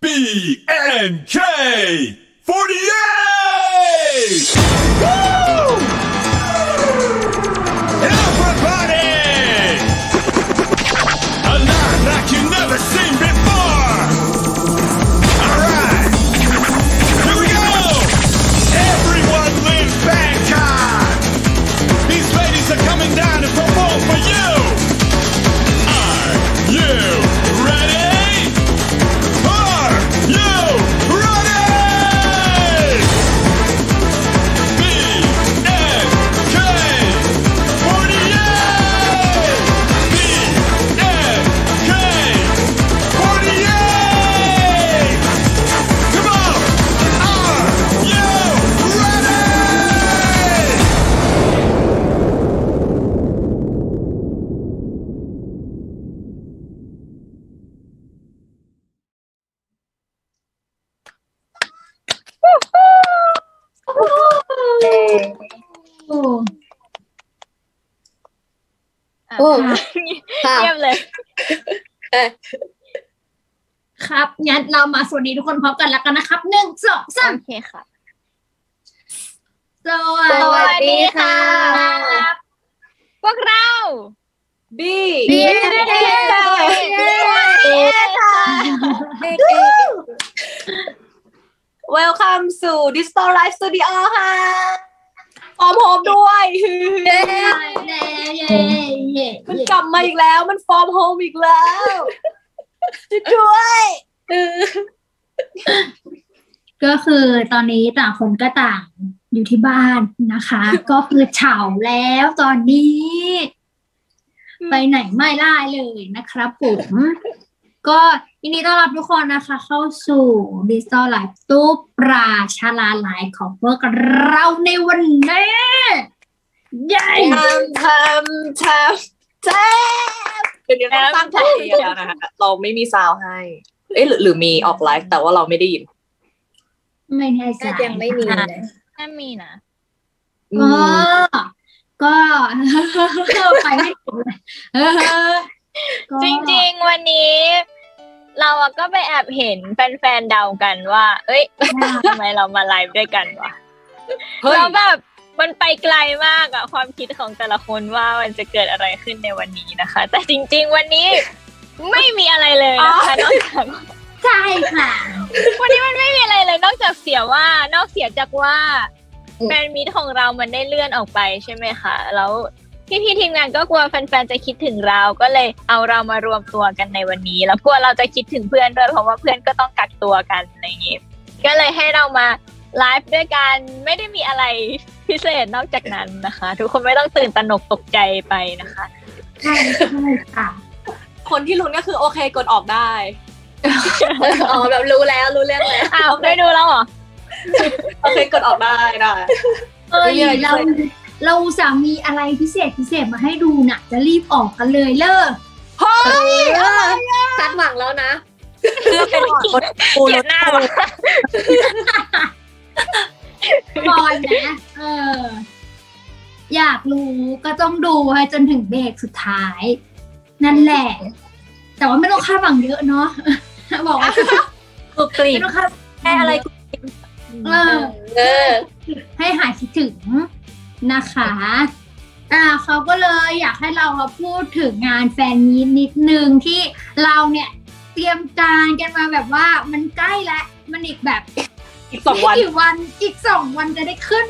BNK48! Woo! Everybody! A night like you've never seen before! Alright! Here we go! Everyone live Bangkok! These ladies are coming down to perform for you! Are you ready?เยี่ยมเลยครับงั้นเรามาสวัสดีทุกคนพร้อมกันแล้วกันนะครับหนึ่งสองสามโอเคค่ะสวัสดีค่ะพวกเราWelcome to Digital Live Studio ค่ะพร้อมโฮมด้วยมันกลับมาอีกแล้วมันฟอร์มโฮมอีกแล้วด้วยก็คือตอนนี้ต่างคนก็ต่างอยู่ที่บ้านนะคะก็คือเฉาแล้วตอนนี้ไปไหนไม่ได้เลยนะครับผมก็ยินดีต้อนรับทุกคนนะคะเข้าสู่ Digital Live ตู้ปราชาลาไลฟ์ของพวกเราในวันนี้ใหญ่ทำเดี๋ยวต้องตั้งใจแล้วนะคะเราไม่มีซาวให้หรือมีออกไลฟ์แต่ว่าเราไม่ได้ยินไม่แน่ใจยังไม่มีเลยถ้ามีนะก็ไปไม่ถูกเลยจริงๆวันนี้เราก็ไปแอบเห็นแฟนๆเดากันว่าเอ้ยทำไมเรามาไลฟ์ด้วยกันวะเราแบบมันไปไกลมากอะความคิดของแต่ละคนว่ามันจะเกิดอะไรขึ้นในวันนี้นะคะแต่จริงๆวันนี้ไม่มีอะไรเลยนะคะนอกจากใช่ค่ะวันนี้มันไม่มีอะไรเลยนอกจากเสียจากว่าแฟนมิตรของเรามันได้เลื่อนออกไปใช่ไหมคะแล้วพี่ทีมงานก็กลัวแฟนๆจะคิดถึงเราก็เลยเอาเรามารวมตัวกันในวันนี้แล้วกลัวเราจะคิดถึงเพื่อนด้วยเพราะว่าเพื่อนก็ต้องกักตัวกันอะไรอย่างงี้ก็เลยให้เรามาไลฟ์ด้วยกันไม่ได้มีอะไรพิเศษนอกจากนั้นนะคะทุกคนไม่ต้องตื่นตระหนกตกใจไปนะคะใช่ค่ะคนที่ลุ้นก็คือโอเคกดออกได้อ๋อแบบรู้เรื่องแล้วอ้าวได้ดูแล้วเหรอโอเคกดออกได้เอ้ยเราสามีอะไรพิเศษมาให้ดูน่ะจะรีบออกกันเลยเลิกเฮ้ยซัดหวังแล้วนะเลือกเป็นก่อนปูนหน้าก่อนนะอยากรู้ก็ต้องดูให้จนถึงเบรกสุดท้ายนั่นแหละแต่ว่าไม่ต้องคาดหวังเยอะเนาะบอกว่ากูกรี๊ดไม่ต้องคาดแค่อะไรกูกรี๊ดให้หายคิดถึงนะคะเขาก็เลยอยากให้เรามาพูดถึงงานแฟนมีตนิดนึงที่เราเนี่ยเตรียมการกันมาแบบว่ามันใกล้แล้วมันอีกแบบอีกสองวันจะได้ขึ้น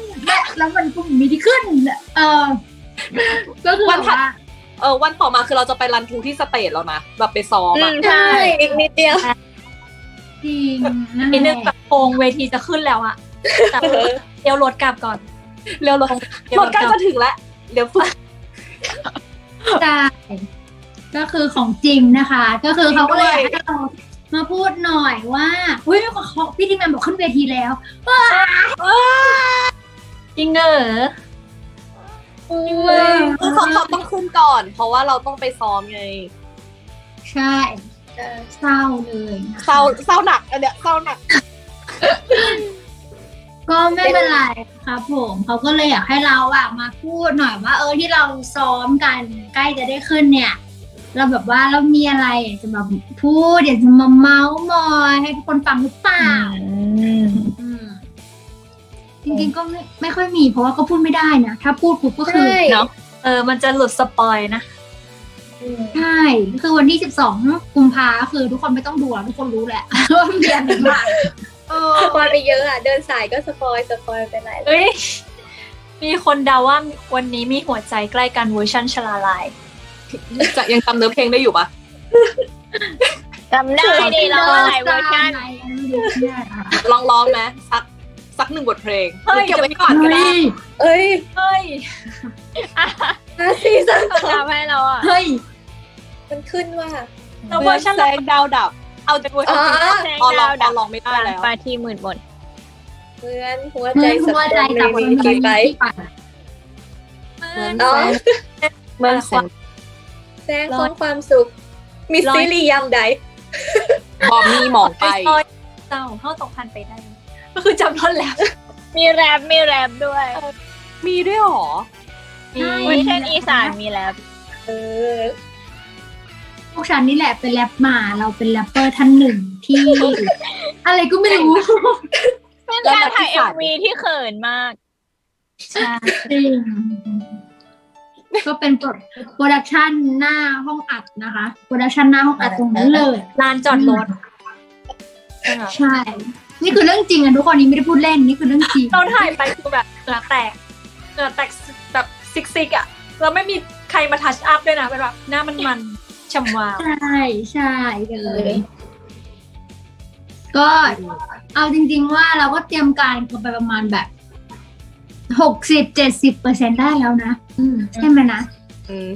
แล้วมันก็มีที่ขึ้นก็คือวันต่อมาคือเราจะไปรันทูที่สเตจแล้วนะแบบไปซ้อมใช่อีกนิดเดียวจริงนิดนึงแบบโครงเวทีจะขึ้นแล้วอะเดี๋ยวรถกลับก่อนเร็วใกล้จะถึงแล้วเดี๋ยวฝึกใช่ก็คือของจริงนะคะก็คือเขาก็เลยให้เรามาพูดหน่อยว่าอุ้ยพี่ทีมงานบอกขึ้นเวทีแล้วจริงเหรอคือเขาต้องขึ้นก่อนเพราะว่าเราต้องไปซ้อมไงใช่เศร้าเลยเศร้าหนักอันเนี้ยเศร้าหนักก็ไม่เป็นไรครับผมเขาก็เลยอยากให้เรามาพูดหน่อยว่าที่เราซ้อมกันใกล้จะได้ขึ้นเนี่ย เราแบบว่าเรามีอะไรจะมาพูดอยากจะมาเมาส์มอยให้ทุกคนฟังหรือเปล่าจริงๆก็ไม่ค่อยมีเพราะว่าก็พูดไม่ได้นะถ้าพูดปุ๊บก็คือเนาะมันจะหลุดสปอยนะใช่คือวันที่12 กุมภาคือทุกคนไม่ต้องดูทุกคนรู้แหละว่าเดือนหนึ่งผ่านสปอยไปเยอะอ่ะเดินสายก็สปอยไปหลายเฮ้ยมีคนเดาว่าวันนี้มีหัวใจใกล้กันเวอร์ชันชลาลัยจะยังจำเนื้อเพลงได้อยู่ปะจำได้ดีเราอะไรเวอร์ชันลองร้องไหมสักหนึ่งบทเพลงเก็บไว้ก่อนก็ได้เฮ้ยซีซั่นสองให้เราอ่ะเฮ้ยมันขึ้นว่าเราเวอร์ชันแรงดาวดับเอาแต่เวอร์ชันแรงดาวดับลองไม่ได้แล้วปาที่หมื่นบทเหมือนหัวใจสับสนในมือที่ไปเหมือนแสงของความสุขมีซีรีส์ยามใดบอมมีหมอกไปเจ้าเข้า2,000ไปได้ก็คือจำท่อนแล้วมีแรปด้วยมีด้วยหรอไม่ใช่อีสานมีแรปพวกฉันนี่แหละเป็นแรปมาเราเป็นแรปเปอร์ท่านหนึ่งที่อะไรก็ไม่รู้เป็นการถ่าย MV ที่เขินมากใช่ก็เป็นโปรดักชันหน้าห้องอัดนะคะโปรดักชันหน้าห้องอัดตรงนั้นเลยลานจอดรถใช่นี่คือเรื่องจริงอ่ะทุกคนนี้ไม่ได้พูดเล่นนี่คือเรื่องจริงเราถ่ายไปคือแบบเหงื่อแตกแบบซิกอ่ะเราไม่มีใครมาทัชอัพด้วยนะเป็นแบบหน้ามันฉ่ำวาวใช่เลยก็เอาจริงๆว่าเราก็เตรียมการกันไปประมาณแบบ 60-70% ได้แล้วนะใช่ไหมนะ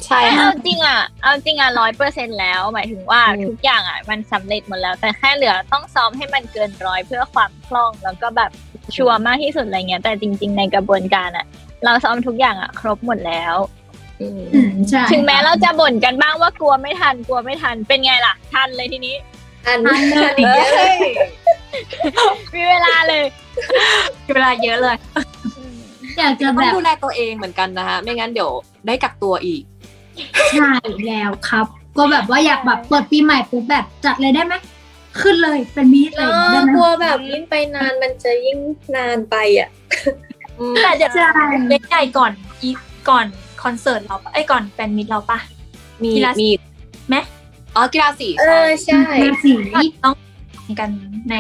ใช่เอาจริงอ่ะ 100% แล้วหมายถึงว่าทุกอย่างอ่ะมันสำเร็จหมดแล้วแต่แค่เหลือต้องซ้อมให้มันเกิน100เพื่อความคล่องแล้วก็แบบชัวร์มากที่สุดอะไรเงี้ยแต่จริงๆในกระบวนการอ่ะเราซ้อมทุกอย่างอ่ะครบหมดแล้วใช่ถึงแม้เราจะบ่นกันบ้างว่ากลัวไม่ทันเป็นไงล่ะทันเลยทีนี้ทันอีกเยอะเลยมีเวลาเลยมีเวลาเยอะเลยอยากจะแบบดูแลตัวเองเหมือนกันนะคะไม่งั้นเดี๋ยวได้กักตัวอีกใช่แล้วครับก็แบบว่าอยากแบบเปิดปีใหม่ปุ๊บแบบจัดเลยได้ไหมขึ้นเลยเป็นมีดเลยกลัวแบบยิ่งไปนานมันจะยิ่งนานไปอ่ะแต่เดี๋ยวเล็กใหญ่ก่อนคอนเสิร์ตเราก่อนแฟนมีดเราปะมีไหมอ๋อกีฬาสีใช่กีฬาสีต้องกันใน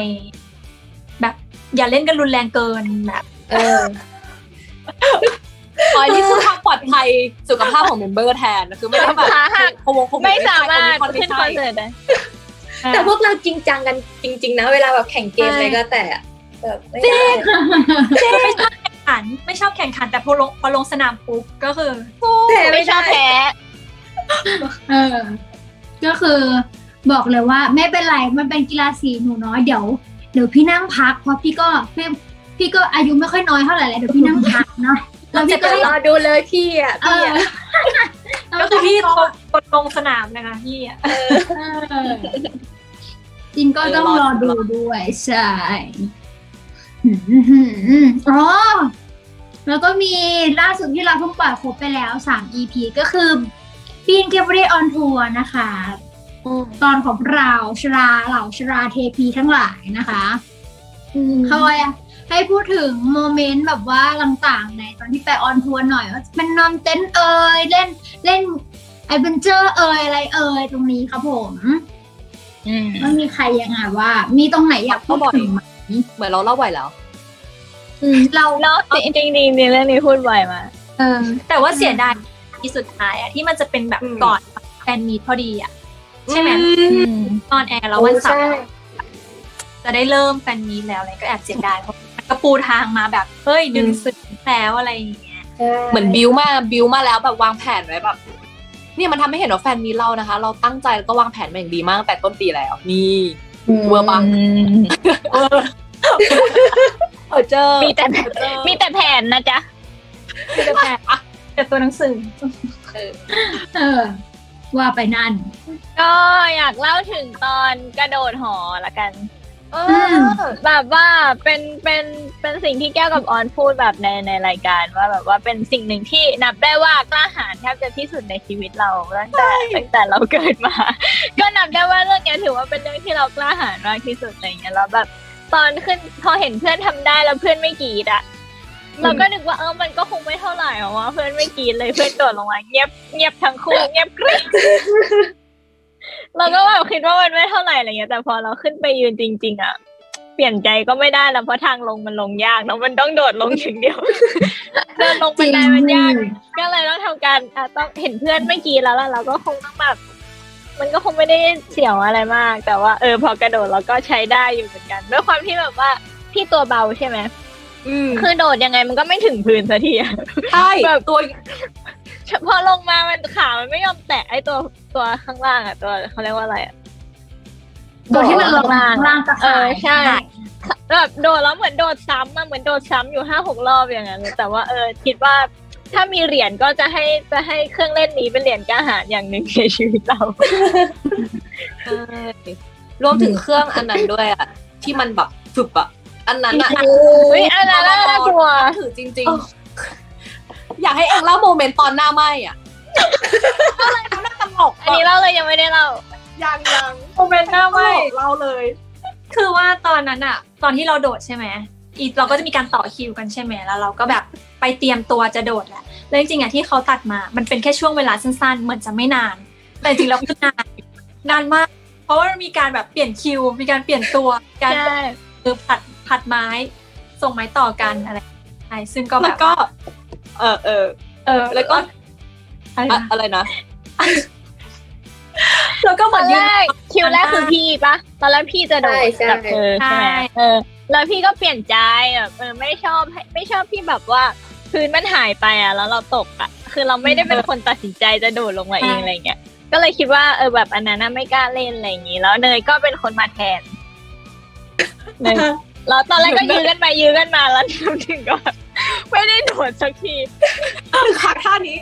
แบบอย่าเล่นกันรุนแรงเกินแบบอ๋อนี่คือความปลอดภัยสุขภาพของเมมเบอร์แทนคือไม่ได้แบบไม่สามารถเป็นคอนเสิร์ตแต่พวกเราจริงจังกันจริงๆนะเวลาแบบแข่งเกมอะไรก็แต่แบบไม่ชอบแข่งขันแต่พอลงสนามปุ๊บก็คือไม่ชอบแพ้ก็คือบอกเลยว่าไม่เป็นไรมันเป็นกีฬาสีหนูน้อยเดี๋ยวพี่นั่งพักเพราะพี่ก็อายุไม่ค่อยน้อยเท่าไหร่แล้วเดี๋ยวพี่นั่งพักเนาะเราจะรอดูเลยพี่อ่ะก็คือพี่กดลงสนามนะคะพี่อ่ะจริงก็ต้องรอดูด้วยใช่อ๋อแล้วก็มีล่าสุดที่เราเพิ่งปล่อยครบไปแล้ว3 EP ก็คือPink Gravity On Tour นะคะตอนของเราเหล่าชราเทพีทั้งหลายนะคะเขาให้พูดถึงโมเมนต์แบบว่าต่างๆในตอนที่ไปออนทัวร์หน่อยว่าเป็นนอนเต้นเล่นไอเวนเจอร์อะไรตรงนี้ครับผมมันมีใครยังไงว่ามีตรงไหนอยากพูดถึงไหมเหมือนเราเล่าบ่อยแล้วเราจริงเรื่องนี้พูดบ่อยมาแต่ว่าเสียดายที่สุดท้ายอะที่มันจะเป็นแบบก่อนแฟนมีตพอดีอะใช่ไหมตอนแอร์แล้ววันเสาร์จะได้เริ่มแฟนมีตแล้วอะไรก็แอบเสียดายเพราะมันก็ปูทางมาแบบเฮ้ยดึงสุดแล้วอะไรอย่างเงี้ยเหมือนบิวมาแล้วแบบวางแผนไว้แบบเนี่ยมันทำให้เห็นว่าแฟนมีตเรานะคะเราตั้งใจแล้วก็วางแผนมาอย่างดีมากแต่ต้นปีแล้วนี่เวอร์ปังเจอมีแต่แผนนะจ๊ะมีแต่แผนแต่ตัวหนังสือว่าไปนั่นก็อยากเล่าถึงตอนกระโดดหอละกัน แบบว่าเป็นสิ่งที่แก้วกับออนพูดแบบในรายการว่าแบบว่าเป็นสิ่งหนึ่งที่นับได้ว่ากล้าหาญแทบจะที่สุดในชีวิตเราตั้งแต่เราเกิดมาก็นับได้ว่าเรื่องนี้ถือว่าเป็นเรื่องที่เรากล้าหาญมากที่สุดอะไรเงี้ยแล้วแบบตอนขึ้นพอเห็นเพื่อนทำได้แล้วเพื่อนไม่กรี๊ดอะเราก็นึกว่ามันก็คงไม่เท่าไหร่หรอกว่าเพื่อนไม่กรี๊ดเลยเพื่อนโดดลงมาเงียบทั้งคู่เงียบกริ๊บเราก็แบบคิดว่ามันไม่เท่าไหร่อะไรเงี้ยแต่พอเราขึ้นไปยืนจริงๆอะเปลี่ยนใจก็ไม่ได้แล้วเพราะทางลงมันลงยากแล้วมันต้องโดดลงอย่างเดียวเดินลงบันไดมันยากก็เลยต้องทำการต้องเห็นเพื่อนไม่กรี๊ดแล้วเราก็คงต้องแบบมันก็คงไม่ได้เสียวอะไรมากแต่ว่าพอกระโดดเราก็ใช้ได้อยู่เหมือนกันด้วยความที่แบบว่าพี่ตัวเบาใช่ไหมคือโดดยังไงมันก็ไม่ถึงพื้นสักทีใช่แบบตัวพอลงมามันขามันไม่ยอมแตะไอ้ตัวข้างล่างอ่ะตัวเขาเรียกว่าอะไรอ่ะโดดที่มันลงข้างล่างจะขาใช่แบบโดดแล้วเหมือนโดดซ้ำมาเหมือนโดดซ้ำอยู่5-6รอบอย่างเงี้ยแต่ว่าคิดว่าถ้ามีเหรียญก็จะให้เครื่องเล่นนี้เป็นเหรียญกล้าหาญอย่างหนึ่งในชีวิตเรารวมถึงเครื่องอันนั้นด้วยอ่ะที่มันแบบฝึกอ่ะอันนั้นอ่ะอันนั้นน่ากลัวถือจริงๆอยากให้เอ็งเล่าโมเมนต์ตอนหน้าไหมอ่ะอะไรทำหน้าตลกอันนี้เล่าเลยยังไม่ได้เล่ายังโมเมนต์หน้าไหมเล่าเลยคือว่าตอนนั้นอ่ะตอนที่เราโดดใช่ไหมอีเราก็จะมีการต่อคิวกันใช่ไหมแล้วเราก็แบบไปเตรียมตัวจะโดดแหละแล้วจริงๆอ่ะที่เขาตัดมามันเป็นแค่ช่วงเวลาสั้นๆเหมือนจะไม่นานแต่จริงแล้วคืนานมากเพราะว่ามีการแบบเปลี่ยนคิวมีการเปลี่ยนตัวการคือผัดไม้ส่งไม้ต่อกันอะไรซึ่งก็แบบก็แล้วก็อะไรนะแล้วก็หมดคิวแรกคือพี่ปะตอนแรกพี่จะโดดกับเธอใช่ไหมแล้วพี่ก็เปลี่ยนใจแบบไม่ชอบพี่แบบว่าพื้นมันหายไปอ่ะแล้วเราตกอ่ะคือเราไม่ได้เป็นคนตัดสินใจจะโดดลงมาเองอะไรเงี้ยก็เลยคิดว่าแบบอันนั้นไม่กล้าเล่นอะไรอย่างงี้แล้วเนยก็เป็นคนมาแทนแล้วตอนแรกก็ยื้อกันมาแล้วถึงก็ไม่ได้โดดสักทีขาท่านี้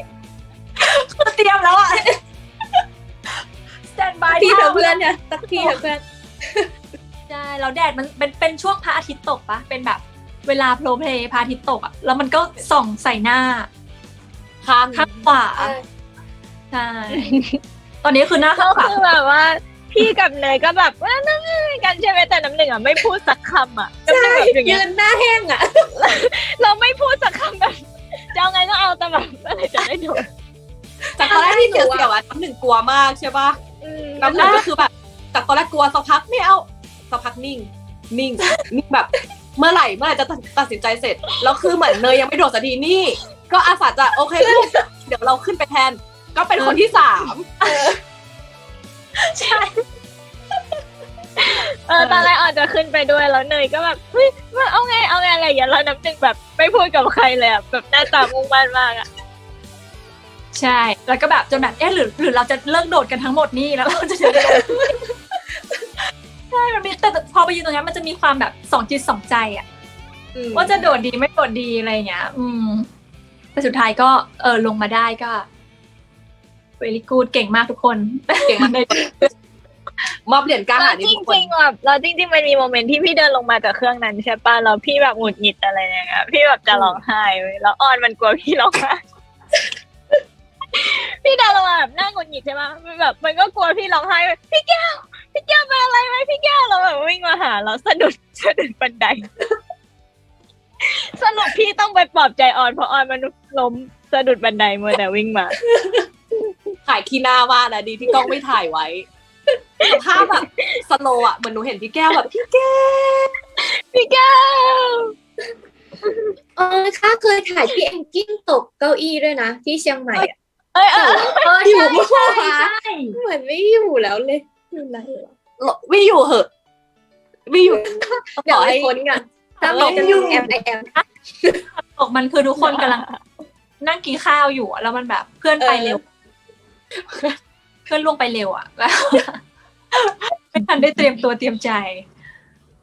เตรียมแล้วอ่ะสแตนบายที่เพื่อนเนี่ยสักทีเพื่อนใช่แล้วแดดมันเป็นช่วงพระอาทิตย์ตกปะเป็นแบบเวลาโปรเพลย์พระอาทิตย์ตกอ่ะแล้วมันก็ส่องใส่หน้าข้างขวาใช่ตอนนี้คือหน้าข้างขวาคือแบบว่าพี่กับเนยก็แบบว่านั่งกันใช่ไหมแต่น้ำหนึ่งอ่ะไม่พูดสักคำอ่ะใช่ยืนหน้าแห้งอ่ะเราไม่พูดสักคำแบบจะเอาไงก็เอาแต่แบบอะไรจะได้โดนจากตอนแรกที่เสียวๆอ่ะน้ำหนึ่งกลัวมากใช่ปะน้ำหนึ่งก็คือแบบจากตอนแรกกลัวสักพักไม่เอาสักพักนิ่งแบบเมื่อไหร่จะตัดสินใจเสร็จแล้วคือเหมือนเนยยังไม่โดดสักทีนี่ก็อาสาจะโอเคเดี๋ยวเราขึ้นไปแทนก็เป็นคนที่3ใช่ตอนแรกออนจะขึ้นไปด้วยแล้วเนยก็แบบเฮ้ยเอาไงอะไรอย่างเงี้ยแล้วน้ำหนึ่งแบบไม่พูดกับใครเลยแบบหน้าตามุ่งมั่นมากอ่ะใช่แล้วก็แบบจนแบบหรือเราจะเลิกโดดกันทั้งหมดนี่แล้วเราจะโดดใช่มันมีแต่พอไปยืนตรงนี้มันจะมีความแบบ2 จิต 2 ใจอ่ะว่าจะโดดดีไม่โดดดีอะไรเงี้ยแต่สุดท้ายก็ลงมาได้ก็เวลิกูดเก่งมากทุกคนเก่งมากเลยมอบเหรียญกล้าหาญจริงๆแบบเราจริงๆมันมีโมเมนต์ที่พี่เดินลงมาจากเครื่องนั้นใช่ป่ะเราพี่แบบหงุดหงิดอะไรอย่างเงี้ยพี่แบบจะร้องไห้แล้วออนมันกลัวพี่ร้องไห้พี่เดินลงมาแบบนั่งหงุดหงิดใช่ป่ะแบบมันก็กลัวพี่ร้องไห้พี่แก้วเป็นอะไรไหมพี่แก้วเราแบบวิ่งมาหาเราสะดุดบันไดสรุปพี่ต้องไปปลอบใจออนเพราะออนมันล้มสะดุดบันไดเมื่อแต่วิ่งมาถ่ายขี้หน้าว่านะดีที่กล้องไม่ถ่ายไว้ภาพแบบสโลว์อ่ะเหมือนหนูเห็นพี่แก้วแบบพี่แก้วข้าเคยถ่ายพี่แองกิ้งตกเก้าอี้ด้วยนะที่เชียงใหม่ใช่เหมือนไม่อยู่แล้วเลยอยู่ไหนวะไม่อยู่เหอะไม่อยู่เดี๋ยวให้คนกันถ้าไม่อยู่แอมตกมันคือทุกคนกำลังนั่งกินข้าวอยู่แล้วมันแบบเพื่อนไปเร็วเพื่อนล่วงไปเร็วอ่ะแล้วไม่ทันได้เตรียมตัวเตรียมใจ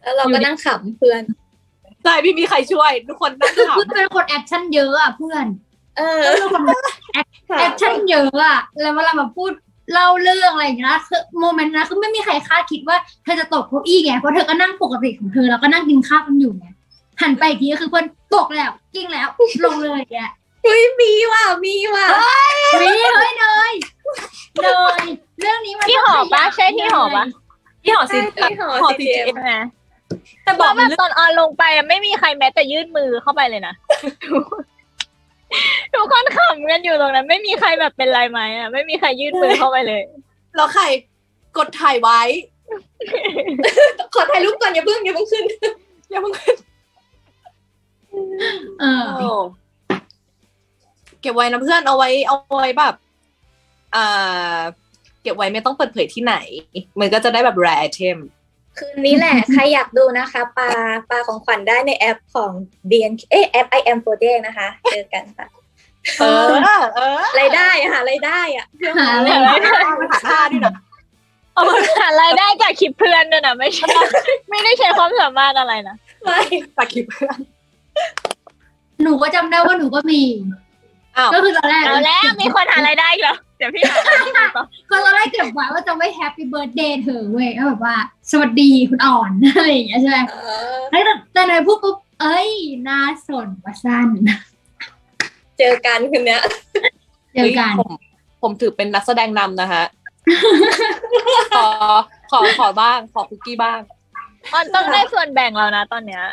แล้วเราก็นั่งขำเพื่อนใช่พี่มีใครช่วยทุกคนนั่งขำเพื่อนเป็นคนแอคชั่นเยอะอ่ะเพื่อนเป็นคนแอคชั่นเยอะอ่ะแล้วเวลามาพูด เล่าเรื่องอะไรอย่างเงี้ยคือโมเมนต์นะคือไม่มีใครคาดคิดว่าเธอจะตกเก้าอี้ไงเพราะเธอก็นั่งปกติของเธอแล้วก็นั่งกินข้าวกันอยู่ไงหันไปทีก็คือเพื่อนตกแล้วกิ้งแล้วลงเลยแกเฮ้ยมีว่ะมีว่ะมีเฮ้ยเลยเลยเรื่องนี้มันที่หอปะใช่ที่หอปะที่หอซีเจมนะแต่บอกแบบตอนออนลงไปไม่มีใครแม้แต่ยื่นมือเข้าไปเลยนะทุกคนขำกันอยู่ตรงนั้นไม่มีใครแบบเป็นไรไหมอ่ะไม่มีใครยื่นมือเข้าไปเลยแล้วใครกดถ่ายไว้ขอถ่ายรูปก่อนอย่าเพิ่งขึ้นอย่าเพิ่งขึ้นเก็บไว้นะเพื่อนเอาไว้แบบเก็บไว้ไม่ต้องเปิดเผยที่ไหนมันก็จะได้แบบแรร์ไอเทมคืนนี้แหละใครอยากดูนะคะปลาของขวัญได้ในแอปของ BNK แอป BNK48 นะคะเจอกันค่ะรายได้หารายได้อ่ะหารายได้หาค่าด้วยนะหารายได้จากคลิปเพื่อนด้วยนะไม่ใช่ไม่ได้ใช้ความสามารถอะไรนะไม่จากคลิปเพื่อนหนูก็จำได้ว่าหนูก็มีก็คือตอนแรกมีคนหารายได้เหรอเดี๋ยวพี่หาก็เราได้เก็บไว้ว่าจะไม่แฮปปี้เบิร์ธเดย์เธอเว้ยก็แบบว่าสวัสดีคุณอ่อนอะไรอย่างเงี้ยใช่ไหมแต่ในพูดปุ๊บเอ้ยน่าสนว่าสั้นเจอกันคืนเนี้ยเจอกันผมถือเป็นนักแสดงนำนะคะขอบ้างขอคุกกี้บ้างมันต้องได้ส่วนแบ่งเรานะตอนเนี้ย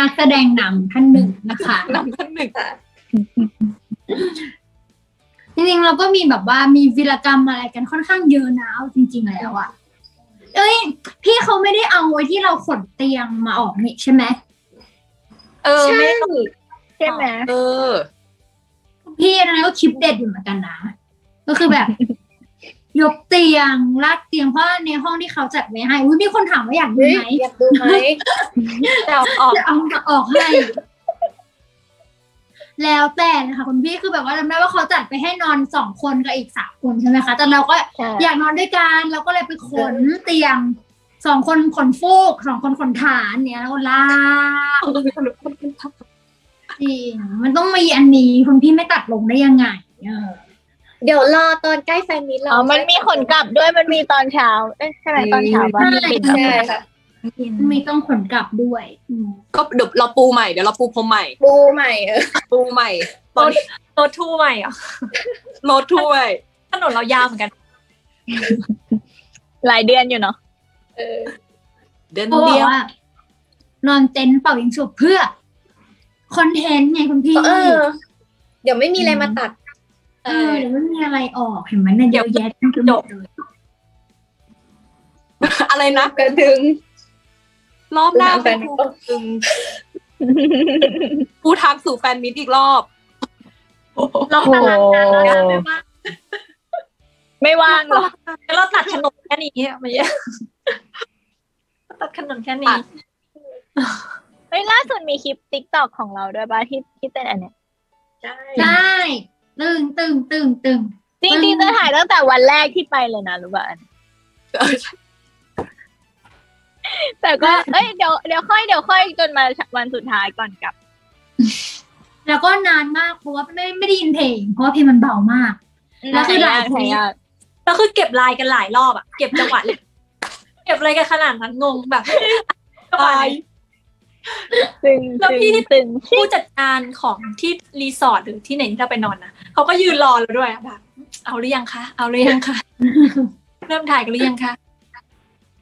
นักแสดงนำท่านหนึ่งนะคะนำท่านหนึ่งจริงๆเราก็มีแบบว่ามีวีรกรรมอะไรกันค่อนข้างเยอะนะเอาจริงๆแล้วอ่ะเอ้ยพี่เขาไม่ได้เอาไว้ที่เราขนเตียงมาออกนี่ใช่ไหมใช่ใช่ไหมพี่นะก็คลิปเด็ดอยู่เหมือนกันนะก็คือแบบยกเตียงลากเตียงเพราะในห้องที่เขาจัดไว้ให้มีคนถามว่าอยากดูไหมแต่เอาออกให้แล้วแต่นะคะคุณพี่คือแบบว่าจำได้ว่าเขาจัดไปให้นอน2คนกับอีก3คนใช่ไหมคะแต่เราก็อยากนอนด้วยกันเราก็เลยไปขนเตียง2คนขนฟูก2คนขนฐานเนี่ยแล้วก็ลากจริงมันต้องมีอันนี้คุณพี่ไม่ตัดลงได้ยังไงเดี๋ยวรอตอนใกล้แฟนมีเราอ๋อมันมีขนกลับด้วยมันมีตอนเช้าใช่ไหมตอนเช้าบ้างใช่ค่ะมีต้องขนกลับด้วยก็เดี๋ยวเราปูใหม่เดี๋ยวเราปูพรมใหม่ปูใหม่รถทู่ใหม่อ่ะรถทู่ใหม่ถนนเรายาวเหมือนกันหลายเดือนอยู่เนาะเดือนเดียวนอนเต็นท์เป่ายิงฉุบเพื่อคอนเทนต์ไงคุณพี่เดี๋ยวไม่มีอะไรมาตัดเดี๋ยวไม่มีอะไรออกเห็นไหมเนี่ยเยอะแยะทั้งหมดเลยอะไรนะกระดึงรอบหน้าแฟนกระดึงกูทักสู่แฟนมิตรอีกรอบเราตารางงานแล้วไม่ว่างหรอกเราตัดขนมแค่นี้มาเยอะตัดขนมแค่นี้เฮ้ยล่าสุดมีคลิปติ๊กต็อกของเราด้วยป่ะที่เต้นอันเนี้ยใช่ตึงจริงๆจะถ่ายตั้งแต่วันแรกที่ไปเลยนะรู้ป่ะแต่ก็เอ้ยเดี๋ยวค่อยจนมาวันสุดท้ายก่อนกลับแล้วก็นานมากเพราะว่าไม่ได้ยินเพลงเพราะเพลงมันเบามากแล้วคือหลายเพลงแล้วคือเก็บลายกันหลายรอบอ่ะเก็บจังหวะเก็บอะไรกันขนาดนั้นงงแบบตายแล้วพี่เป็นผู้จัดการของที่รีสอร์ทหรือที่ไหนที่เราไปนอนนะเขาก็ยืนรอเราด้วยแบบเอาหรือยังคะเอาหรือยังคะเริ่มถ่ายกันหรือยังคะ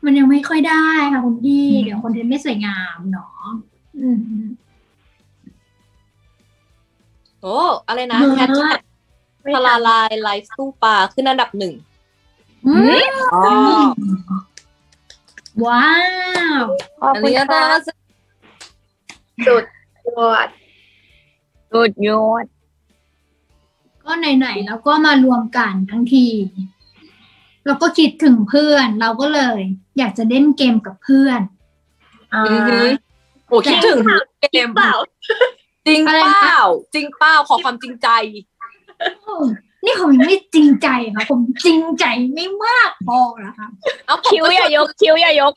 มันยังไม่ค่อยได้ค่ะคุณพี่เดี๋ยวคอนเทนต์ไม่สวยงามเนาะโอ้อะไรนะแฮชแท็กพลาลายไลฟ์ตู้ปลาขึ้นอันดับ1ว้าวอันนี้ก็สุดยอดก็ไหนๆแล้วก็มารวมกันทั้งทีเราก็คิดถึงเพื่อนเราก็เลยอยากจะเล่นเกมกับเพื่อนโอ้คิดถึงเกมเปล่าจริงเปล่าขอความจริงใจนี่ผมไม่จริงใจค่ะผมจริงใจไม่มากพอนะคะเอาคิ้วอย่ายก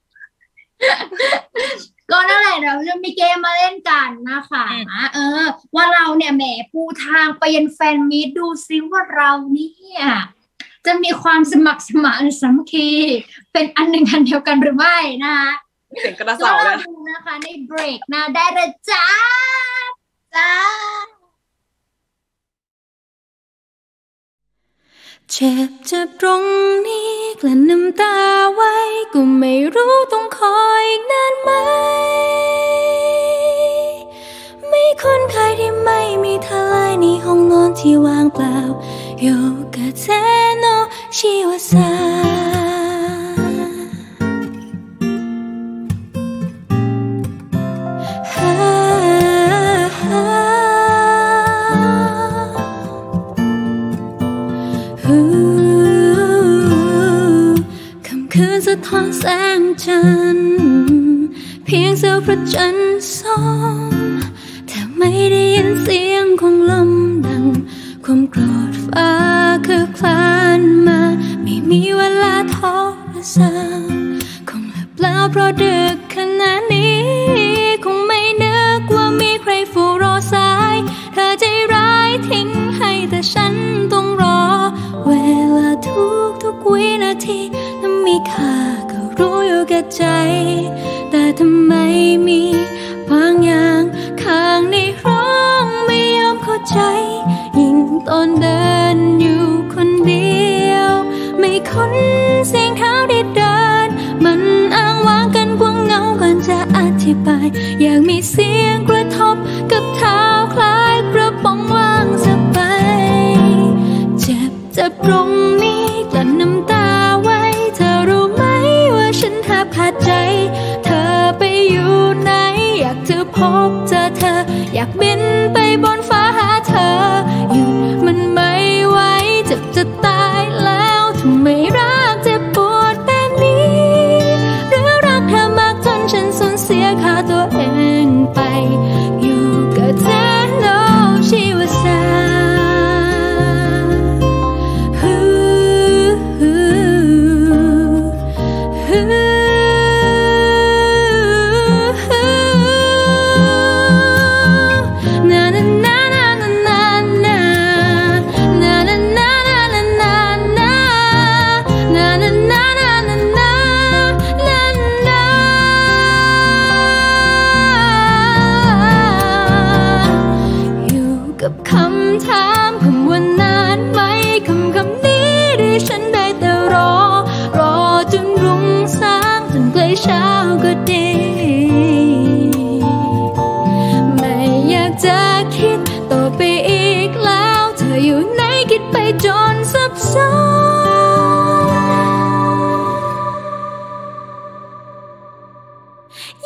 ก็นั่นแหละเราจะ มีเกมมาเล่นกันนะคะว่าเราเนี่ยแหมปูทางไปยันแฟนมีตดูซิว่าเราเนี่ยจะมีความสมัครสมานสามัคคีเป็นอันหนึ่งอันเดียวกันหรือไม่นะคะเสียงกระสอบแล้วดูนะคะในเบรกนะได้เลยจ้าจ้าเจ็บจะตรงนี้กลั้นน้ำตาไว้ก็ไม่รู้ต้องคอยอีกนานไหมไม่คุ้นเคยที่ไม่มีเธอเลยในห้องนอนที่ว่างเปล่าโยกะเทโนชิวาซาทอแสงจันทร์เพียงเสี้ยวพระจันทร์ส่องแต่ไม่ได้ยินเสียงของลมดังความโกรธฟ้าคือคลานมาไม่มีเวลาท้อระสามคงหลับแล้วเพราะดึกขนาดนี้คงไม่นึกว่ามีใครฟูรอสายเธอใจร้ายทิ้งให้แต่ฉันต้องรอเวลาทุกวินาทีนั้นมีค่าก็รู้อยู่แก่ใจแต่ทำไมมีบางอย่างข้างในร้องไม่ยอมเข้าใจยิ่งตอนเดินอยู่คนเดียวไม่คุ้นเสียงเท้าได้เดินมันอ้างว้างกันกว้างเงาก่อนจะอธิบายอยากมีเสียงกระทบกับเท้าคล้ายกระป๋องว่างสบายเจ็บตรงนี้กลั้นน้ำตาไว้เธอรู้ไหมว่าฉันแทบขาดใจเธอไปอยู่ไหนอยากจะพบเจอเธออยากบินไปบนฟ้าหาเธอหยุดมันไม่ไหวเจ็บจะตายแล้วทำไมรักเจ็บปวดแบบนี้หรือรักเธอมากจนฉันสูญเสียค่าตัวเองไปอยู่กับเธอโนชีวาซา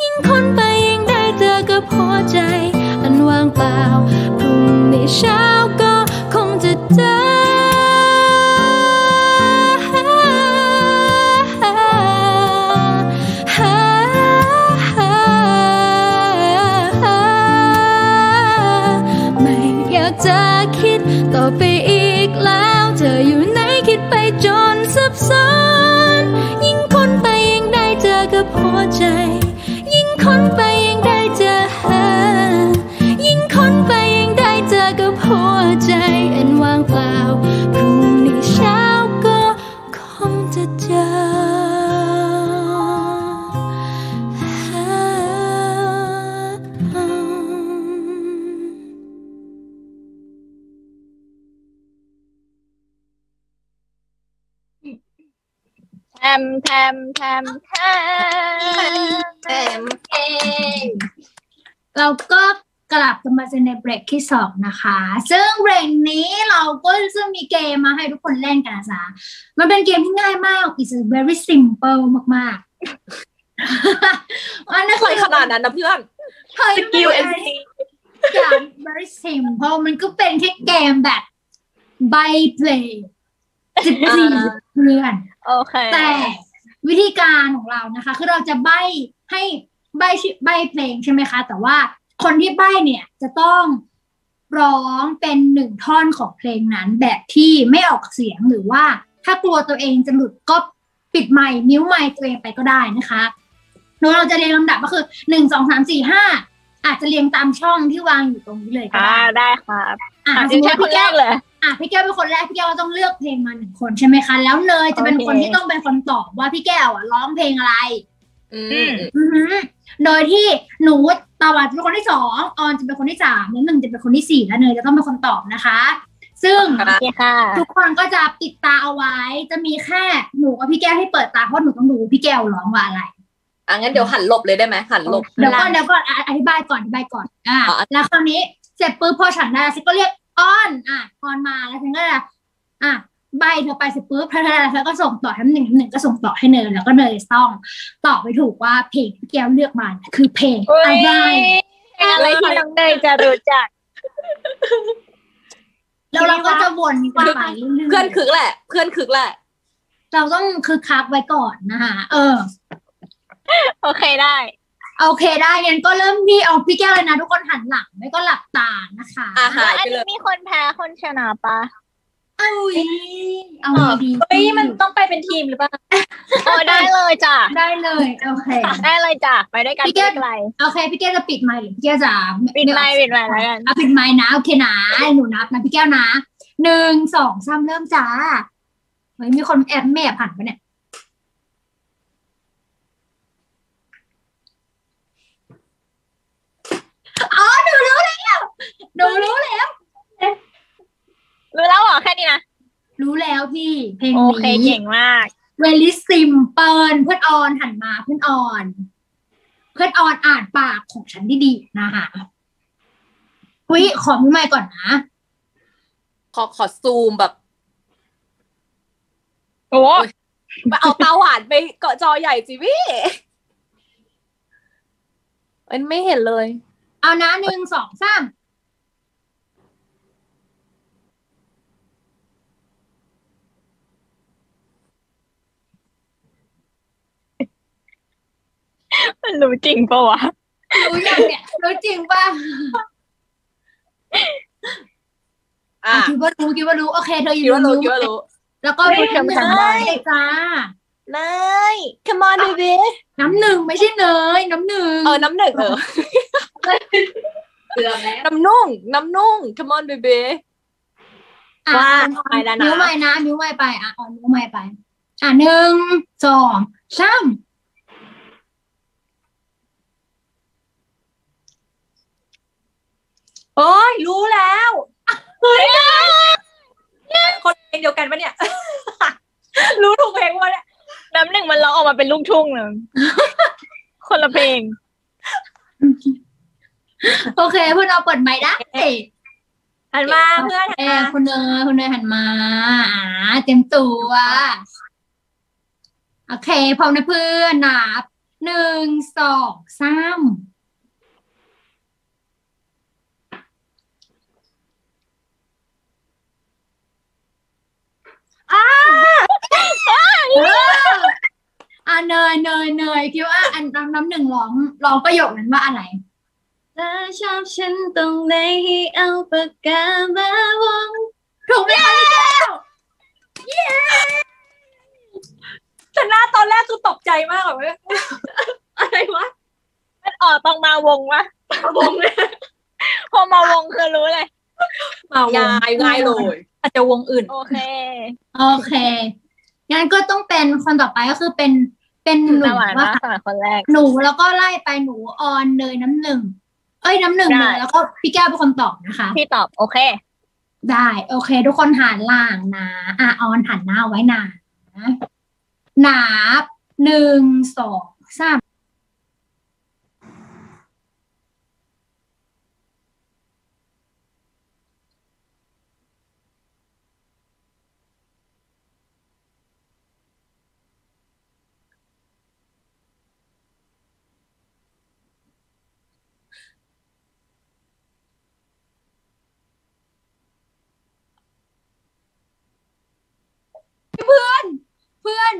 ยิ่งค้นไปยิ่งได้เจอกับหัวใจอันว่างเปล่าพรุ่งนี้เช้าก็คงจะเจอไม่อยากจะคิดต่อไปอีกแล้วเธออยู่ไหนคิดไปจนซับซ้อนยิ่งค้นไปยิ่งได้เจอกับหัวใจยิ่งค้นไปยิ่งได้เจอยิ่งค้นไปยิ่งได้เจอกับหัวใจอันว่างเปล่าพรุ่งนี้เช้าก็คงจะเจอแทมเองเราก็กลับมาในเบรกที่สองนะคะซึ่งเบรกนี้เราก็จะมีเกมมาให้ทุกคนเล่นกันจ้ะมันเป็นเกมที่ง่ายมาก it's very simple มากๆอันนั้นเคยขนาดนั้นนะเพื่อนเคย skill and skill อย่าง very simple มันก็เป็นแค่เกมแบบใบเพลง14 เพื่อนแต่วิธีการของเรานะคะคือเราจะใบให้ใบเพลงใช่ไหมคะแต่ว่าคนที่ใบเนี่ยจะต้องร้องเป็นหนึ่งท่อนของเพลงนั้นแบบที่ไม่ออกเสียงหรือว่าถ้ากลัวตัวเองจะหลุดก็ปิดไมค์มิวไมค์ตัวเองไปก็ได้นะคะ เราจะเรียงลำดับก็คือ1 2 3 4 5อาจจะเรียงตามช่องที่วางอยู่ตรงนี้เลยค่ะได้ค่ะพี่แก้วคนแรกเลยพี่แก้วเป็นคนแรกพี่แก้วต้องเลือกเพลงมาหนึ่งคนใช่ไหมคะแล้วเนยจะเป็นคนที่ต้องเป็นคนตอบว่าพี่แก้วอ่ะร้องเพลงอะไรโดยที่หนูตะวันจะเป็นคนที่สองออนจะเป็นคนที่สามแล้วหนึ่งจะเป็นคนที่สี่และเนยจะต้องเป็นคนตอบนะคะซึ่งทุกคนก็จะปิดตาเอาไว้จะมีแค่หนูกับพี่แก้วให้เปิดตาเพราะหนูต้องดูพี่แก้วร้องว่าอะไรงั้นเดี๋ยวหันหลบเลยได้ไหมหันหลบเดี๋ยวก่อนอธิบายก่อนแล้วคราวนี้เสร็จปุ๊บพอฉันได้ฉันก็เรียกอ้อนอ้อนมาแล้วฉันก็ใบเธอไปเสร็จปุ๊บเธอแล้วก็ส่งต่อให้หนึ่งก็ส่งต่อให้เนยแล้วก็เนยต้องตอบไปถูกว่าเพลงที่แก้วเลือกมาคือเพลงอะไรที่น้องเนยจะรู้จักแล้วเราก็จะวนกันไปเรื่อยๆเพื่อนคึกแหละเราต้องคือคักไว้ก่อนนะคะโอเคได้งั้นก็เริ่มที่เอาพี่แก้วเลยนะทุกคนหันหลังไม่ก็หลับตานะคะแล้วอันนี้มีคนแพ้คนชนะปะเอาดีเฮ้ยมันต้องไปเป็นทีมหรือเปล่าได้เลยจ้ะได้เลยโอเคได้เลยจ้ะไปด้วยกันพี่แก้วโอเคพี่แก้วจะปิดไมค์หรือพี่แก้วจะปิดไมค์แล้วกันปิดไมค์นะโอเคนะหนูนับนะพี่แก้วนะ1 2 3เริ่มจ้าเฮ้ยมีคนแอบแม่ผ่านไปเนี่ยหนูรู้แล้วรู้แล้วเหรอแค่นี้นะรู้แล้วพี่เพลงนี้โอเคเก่งมากเวลิซิมเปิลเพื่อนออนหันมาเพื่อนออนอ่านปากของฉันดีๆนะคะขอมือไมค์ก่อนนะขอซูมแบบโอ้เอาตาหวานไปเกาะจอใหญ่สิพี่มันไม่เห็นเลยเอานะ1 2 3มันรู้จริงปะวะรู้อย่างเนี่ยรู้จริงปะคิดว่ารู้โอเคเธออยู่รู้แล้วก็พูดกันทางบ้านเลยจ้าเนย come on baby น้ำ 1ไม่ใช่เนยน้ำ 1น้ำ 1น้ำนุ่ง come on baby ว่าไปแล้วนะนิ้วไม้ไปอ่อนนิ้วไม้ไป1 2 3โอ้ยรู้แล้วเฮ้ยคนเพลงเดียวกันปะเนี่ยรู้ถูกเพลงวะเนี่ยน้ำ 1มันร้องออกมาเป็นลูกทุ่งหนึ่งคนละเพลงโอเคเพื่อนเราเปิดไมค์ได้หันมาเพื่อนคุณเนยหันมาเต็มตัวโอเคพร้อมนะเพื่อนนับ1 2 3เนยคิดว่าอันน้ำ 1ร้องประโยคนั้นว่าอะไรเธอชอบฉันตรงไหนให้เอาปากกามาวงถูกไหมคะพี่แก้วแต่หน้าตอนแรกคือตกใจมากแบบอะไรวะมันออกต้องมาวงวะวงเลยพอมาวงคือรู้เลยง่ายเลยอาจจะวงอื่นโอเคงั้นก็ต้องเป็นคนต่อไปก็คือเป็นหนูว่าคนแรกหนูแล้วก็ไล่ไปหนูออนเนยน้ำ 1น้ำ 1เลยแล้วก็พี่แก้วเป็นคนตอบนะคะพี่ตอบโอเคได้โอเคทุกคนหันหลังนะออนหันหน้าไว้นะนับ1 2 3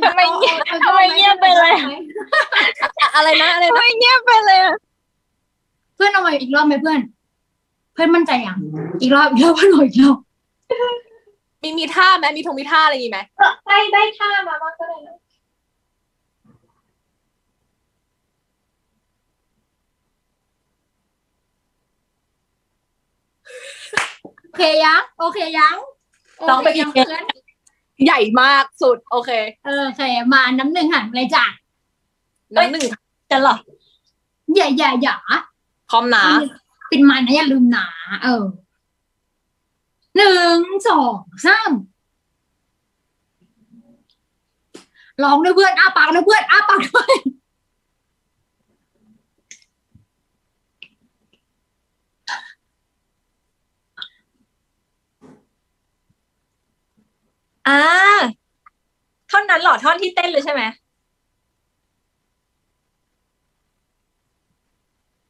ทำไมเงียบไปเลยอะไรนะทำไมเงียบไปเลยเพื่อนเอาใหม่อีกรอบไหมเพื่อนมั่นใจยังอีกรอบเพื่อนอีกรอบมีท่าไหมมีท่าอะไรงี้ไหมได้ท่ามาบ้างก็ได้ เคยังโอเคยังน้องไปกินเพื่อนใหญ่มากสุดโอเคโอเคมาน้ำหนึ่งหันเลยจ้ะน้ำหนึ่งจะหรอใหญ่ใหญ่ใหญ่พร้อมหนาเป็นมันนะอย่าลืมหนาหนึ่งสองสามร้องด้วยเพื่อนอ้าปากด้วยเพื่อนอ้าปากด้วยท่อนนั้นหรอท่อนที่เต้นเลยใช่ไหม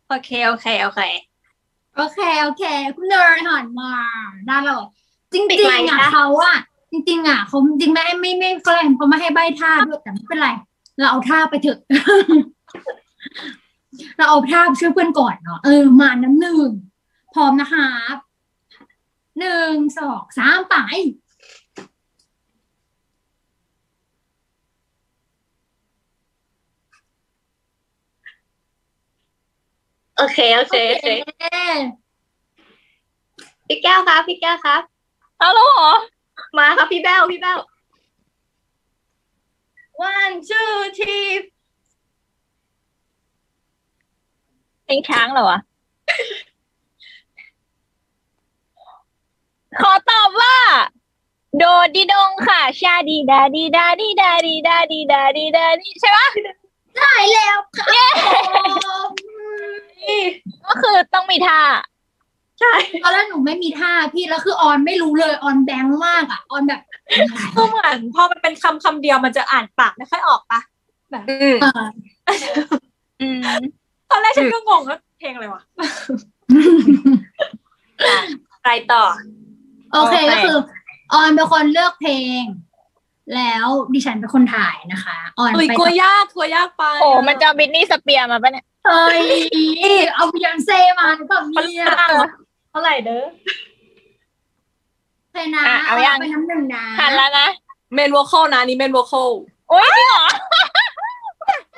โอเคโอเคโอเคโอเคโอเคคุณเนยหันมาได้หรอจริงจริงอะเขาอะจริงๆอะเขาจริงไม่แกล้งเขาไม่ให้ใบท่าด้วยแต่ไม่เป็นไรเราเอาท่าไปเถอะเราเอาท่าช่วยเพื่อนก่อนเนาะมาน้ำหนึ่งพร้อมนะคะหนึ่งสองสามไปโอเคโอเคโอเคพี่แก้วครับพี่แก้วครับเอาแล้วเหรอมาครับพี่แบ้วพี่แบ้ว one two three เป็นช้างเหรอวะขอตอบว่าโดดีดงค่ะชาดีดาดีดาดีดาดีดาดีดาดีดาดีใช่ปะได้แล้วค่ะก็คือต้องมีท่าใช่ตอนแรกหนูไม่มีท่าพี่แล้วคือออนไม่รู้เลยออนแบงค์มากอ่ะออนแบบก็เหมือนพอมันเป็นคำเดียวมันจะอ่านปากไม่ค่อยออกปะแบบตอนแรกฉันก็งงว่าเพลงอะไรวะไปต่อโอเคก็คือออนเป็นคนเลือกเพลงแล้วดิฉันเป็นคนถ่ายนะคะออนไปกลัวยากกลัวยากไปโอ้มันจะบิทนี่สเปียร์มาปะเนี่ยเอ้ยเอาบียอนเซ่มาแบบนี้เท่าไหร่เด้อเพลงนะเอาอย่างเป็นน้ำหนึ่งนะหันแล้วนะเมนโวคอลนะนี่เมนโวคอลโอ้ย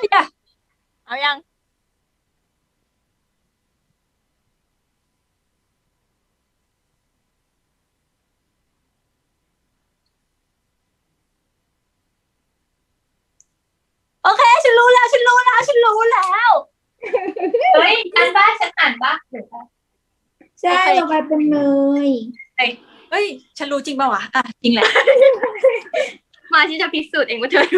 จริงเหรอเอาอย่างโอเคฉันรู้แล้วฉันรู้แล้วฉันรู้แล้วเฮ้ยฉันบ้าฉันอ่านบ้าหรือเปล่าใช่ลงไปเป็นเนยเฮ้ยฉันรู้จริงป่าวะอ่ะจริงแหละมาที่จะพิสูจน์เองว่าเธอร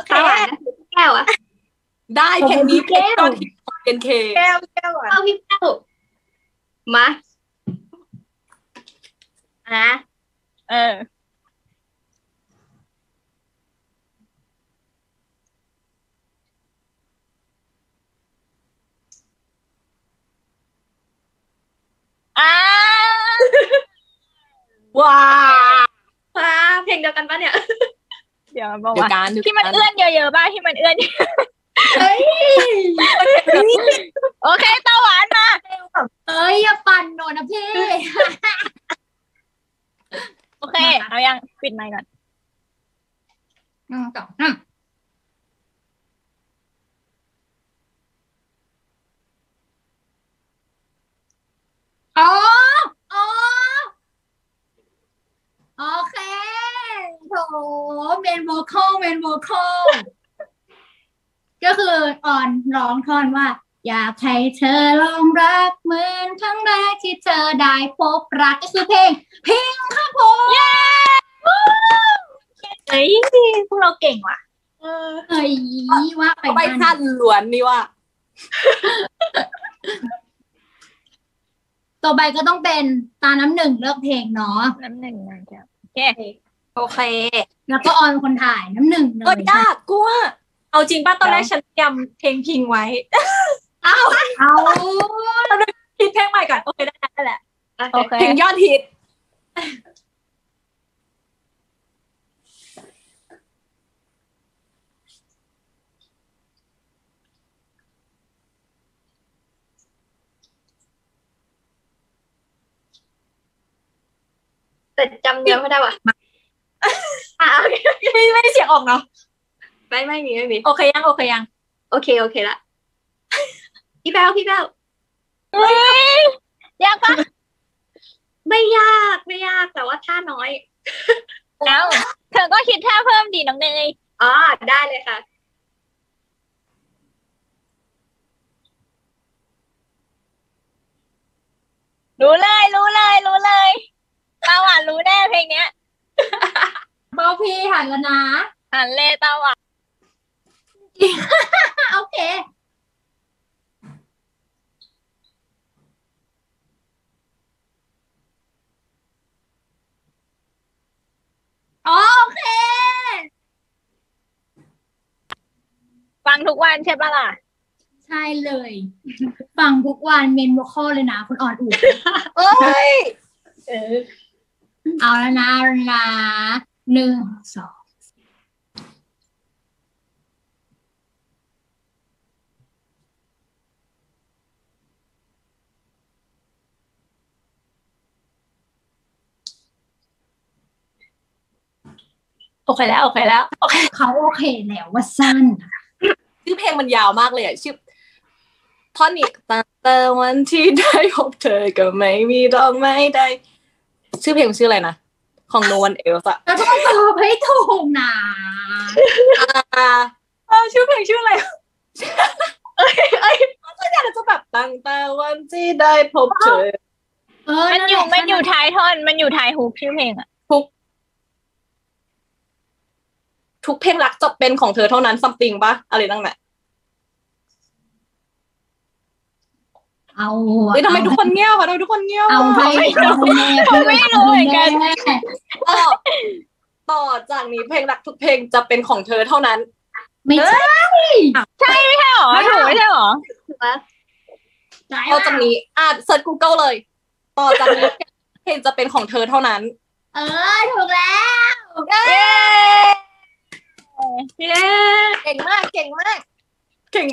ู้แก้วอะได้เพลงนี้แก้วBNKแก้วแก้วอะพี่แก้วมานะว้าวเพลงเดียวกันปะเนี่ยเดี๋ยวบอกว่าที่มันเอื้อนเยอะๆบ้างที่มันเอื้อนเฮ้ยโอเคตาหวานมาเอ้ยอย่าปั่นหน่อยนะพี่โอเคเอายังปิดไมค์ก่อนต่อโอเคโอ้เมนโวคอลเมนโวคอลก็คืออ่อนร้องท่อนว่าอยากให้เธอลองรักเหมือนครั้งแรกที่เธอได้พบรักก็คือเพลงPink ค่ะผมเย้เฮ้ยพวกเราเก่งว่ะเฮ้ยว่าไปท่านหลวนนี่ว่าต่อไปก็ต้องเป็นตาน้ำหนึ่งเลือกเพลงเนาะน้ำหนึ่งนะจ๊ะโอเคแล้วก็ออนคนถ่ายน้ำหนึ่งเลยยากกลัวเอาจริงป่ะตอนแรกฉันเตรียมเพลงพิงไว้เอาคิดเพลงใหม่ก่อนโอเคได้แหละเพลงยอดฮิต แต่จำเนื้อไม่ได้ว่ะอ่ะโอเคไม่ได้เสียงออกเนาะไม่มีโอเคยังโอเคละพี่แป้วเฮ้ยยากปะไม่ยากแต่ว่าท่าน้อยแล้วเธอก็คิดท่าเพิ่มดีน้องเนยอ๋อได้เลยค่ะรู้เลยตาหวานรู้แน่เพลงเนี้ยเบาพี่หันแล้วนะหันเลยตาหวานโอเคโอเคฟังทุกวันใช่ปะล่ะใช่เลยฟังทุกวันเมนโวคอลเลยนะคุณอ่อนอู๋เอ้ยเอาแล้วนะ1 2โอเคแล้วเขาโอเคแล้วว่าสั้นชื่อเพลงมันยาวมากเลยอ่ะชื่อท่อนนี้ตั้งแต่วันที่ได้พบเธอก็ไม่มีดอกไม้ใดชื่อเพลงชื่ออะไรนะของโนวันเอลส์อะเราต้องตอบให้ถูกนะชื่อเพลงชื่ออะไรเอ้ยตัวอย่างจะแบบตั้งแต่วันที่ได้พบเธอมันอยู่ท้ายท่อนมันอยู่ท้ายฮุกชื่อเพลงอะทุกเพลงรักจะเป็นของเธอเท่านั้นซัมติงป่ะอะไรนั่งแหละเอาเฮ้ยทำไมทุกคนเงี้ยวอะทุกคนเงี้ยวไม่รู้เหมือนกันต่อจากนี้เพลงรักทุกเพลงจะเป็นของเธอเท่านั้นไม่ใช่ไม่ใช่หรอถูกไม่ใช่หรอต่อจากนี้อ่ะเซิร์ช Google เลยต่อจากนี้เพลงจะเป็นของเธอเท่านั้นถูกแล้วเก่ง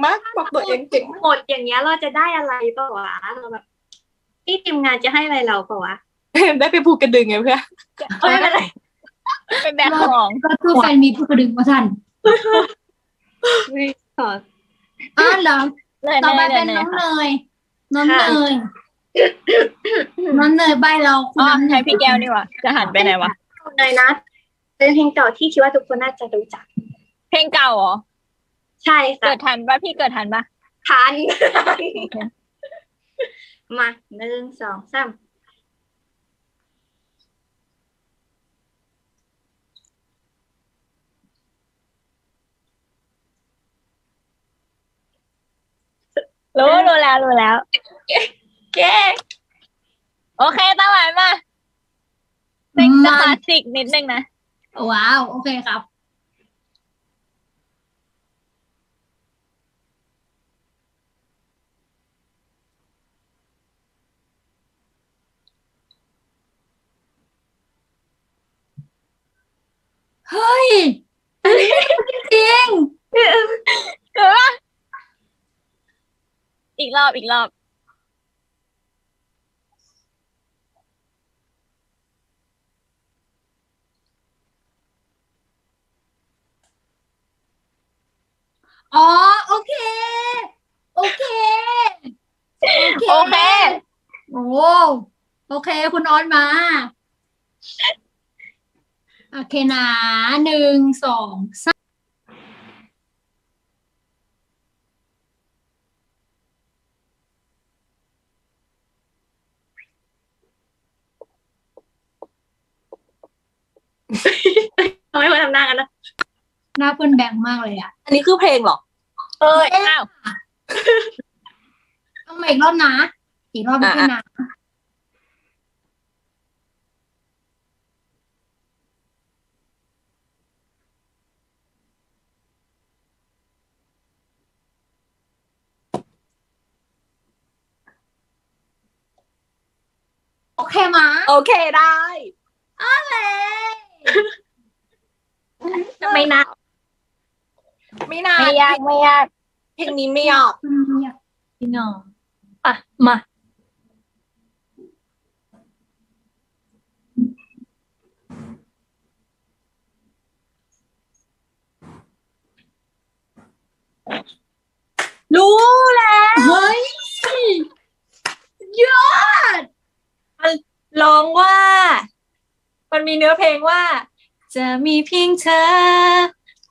มากบอกตัวเองเก่งหมดอย่างเงี้ยเราจะได้อะไรเปล่าวะเราแบบที่ทีมงานจะให้อะไรเราเปล่าวะได้ไปภูกระดึงไงเพื่อนไม่เป็นไรเป็นแบบของก็คือแฟนมีภูกระดึงมาท่านเหรอต่อไปเป็นน้องเนยใบเราคุณใช้พี่แก้วนี่วะจะหันไปไหนวะเนยนะเป็นเพลงเก่าที่คิดว่าทุกคนน่าจะรู้จักเพลงเก่าเหรอใช่ค่ะเกิดทันป่ะทัน มา1 2 3รู้แล้วเก๊โอเคตาหวานมาเป็นคลาสสิกนิดนึงนะว้าวโอเคครับเฮ้ยจริงเกิดว่าอีกรอบอ๋อโอเคโอ้โอเคคุณออนมาโอเคนะ1 2 3ทำไมคนทำหน้ากันนะหน้าเปิ้ลแบงมากเลยอ่ะอันนี้คือเพลงหรออ้าวต้องมาอีกรอบไม่ได้นะโอเคมาโอเคได้โอเคไม่นานไม่ยากเพลงนี้ไม่ยากพี่น้องอ่ะมา รู้แล้วเฮ้ยยอดมันร้องว่ามันมีเนื้อเพลงว่าจะมีเพียงเธอ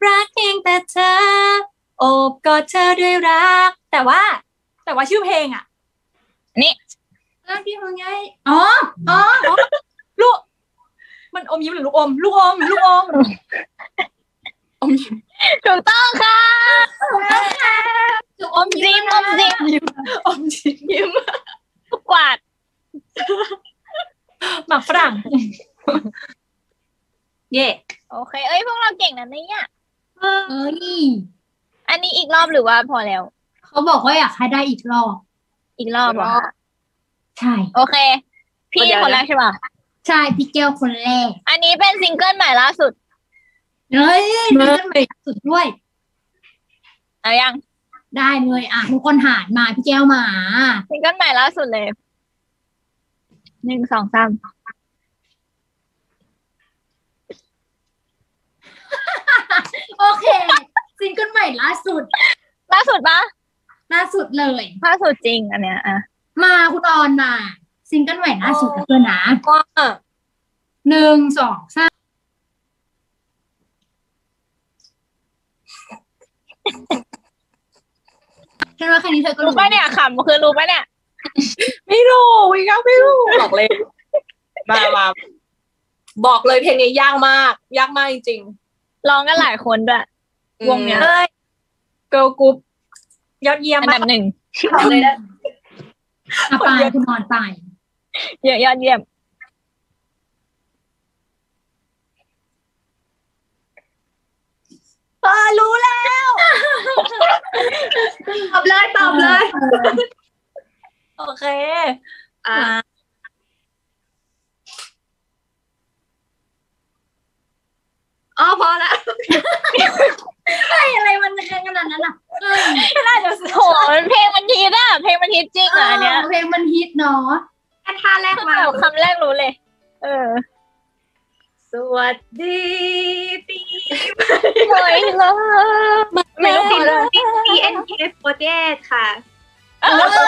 รักเพียงแต่เธอโอบกอดเธอด้วยรักแต่ว่าชื่อเพลงอ่ะนี่รักพี่เพลงไงอ๋อลูกมันอมยิ้มหรือลูกอมลูกอมอมยิ้มถูกต้องค่ะอมยิ้มอมยิ้มกวาดหมากฝรั่งเย่โอเคเอ้ยพวกเราเก่งนะเนี่ยเอ้ยอันนี้อีกรอบหรือว่าพอแล้วเขาบอกว่าอยากให้ได้อีกรอบเหรอใช่โอเคพี่คนแรกใช่ป่ะใช่พี่แก้วคนแรกอันนี้เป็นซิงเกิลใหม่ล่าสุดเฮ้ยซิงเกิลใหม่ล่าสุดด้วยเอายังได้เลยอ่ะทุกคนหาดมาพี่แก้วมาซิงเกิลใหม่ล่าสุดเลย1 2 3โอเคซิงเกิลใหม่ล่าสุดปะล่าสุดเลยล่าสุดจริงอันเนี้ยอ่ะมาคุณออนมาซิงเกิลใหม่ล่าสุดก็คือนะก็1 2 3ฉันว่าแค่นี้เธอก็รู้ป่ะเนี่ยขำคือรู้ป่ะเนี่ยไม่รู้อีกแล้วไม่รู้บอกเลยมาบอกเลยเพลงนี้ยากมากจริงร้องกันหลายคนด้วยวงเนี้ยเกิร์ลกรุ๊ปยอดเยี่ยมอันดับ1เลยนะไปคุณนอนไปเยอะยอดเยี่ยมรู้แล้วตอบเลยโอเคอ๋อพอแล้วอะไรมันแรงขนาดนั้นอ่ะไม่ได้เดี๋ยวโหเพลงมันฮิตอ่ะเพลงมันฮิตจริงอ่ะเนี้ยเพลงมันฮิตเนาะท่าแรกมาคำแรกรู้เลยสวัสดีปีใหม่แล้วไม่รู้กี่เลยBNK48ค่ะ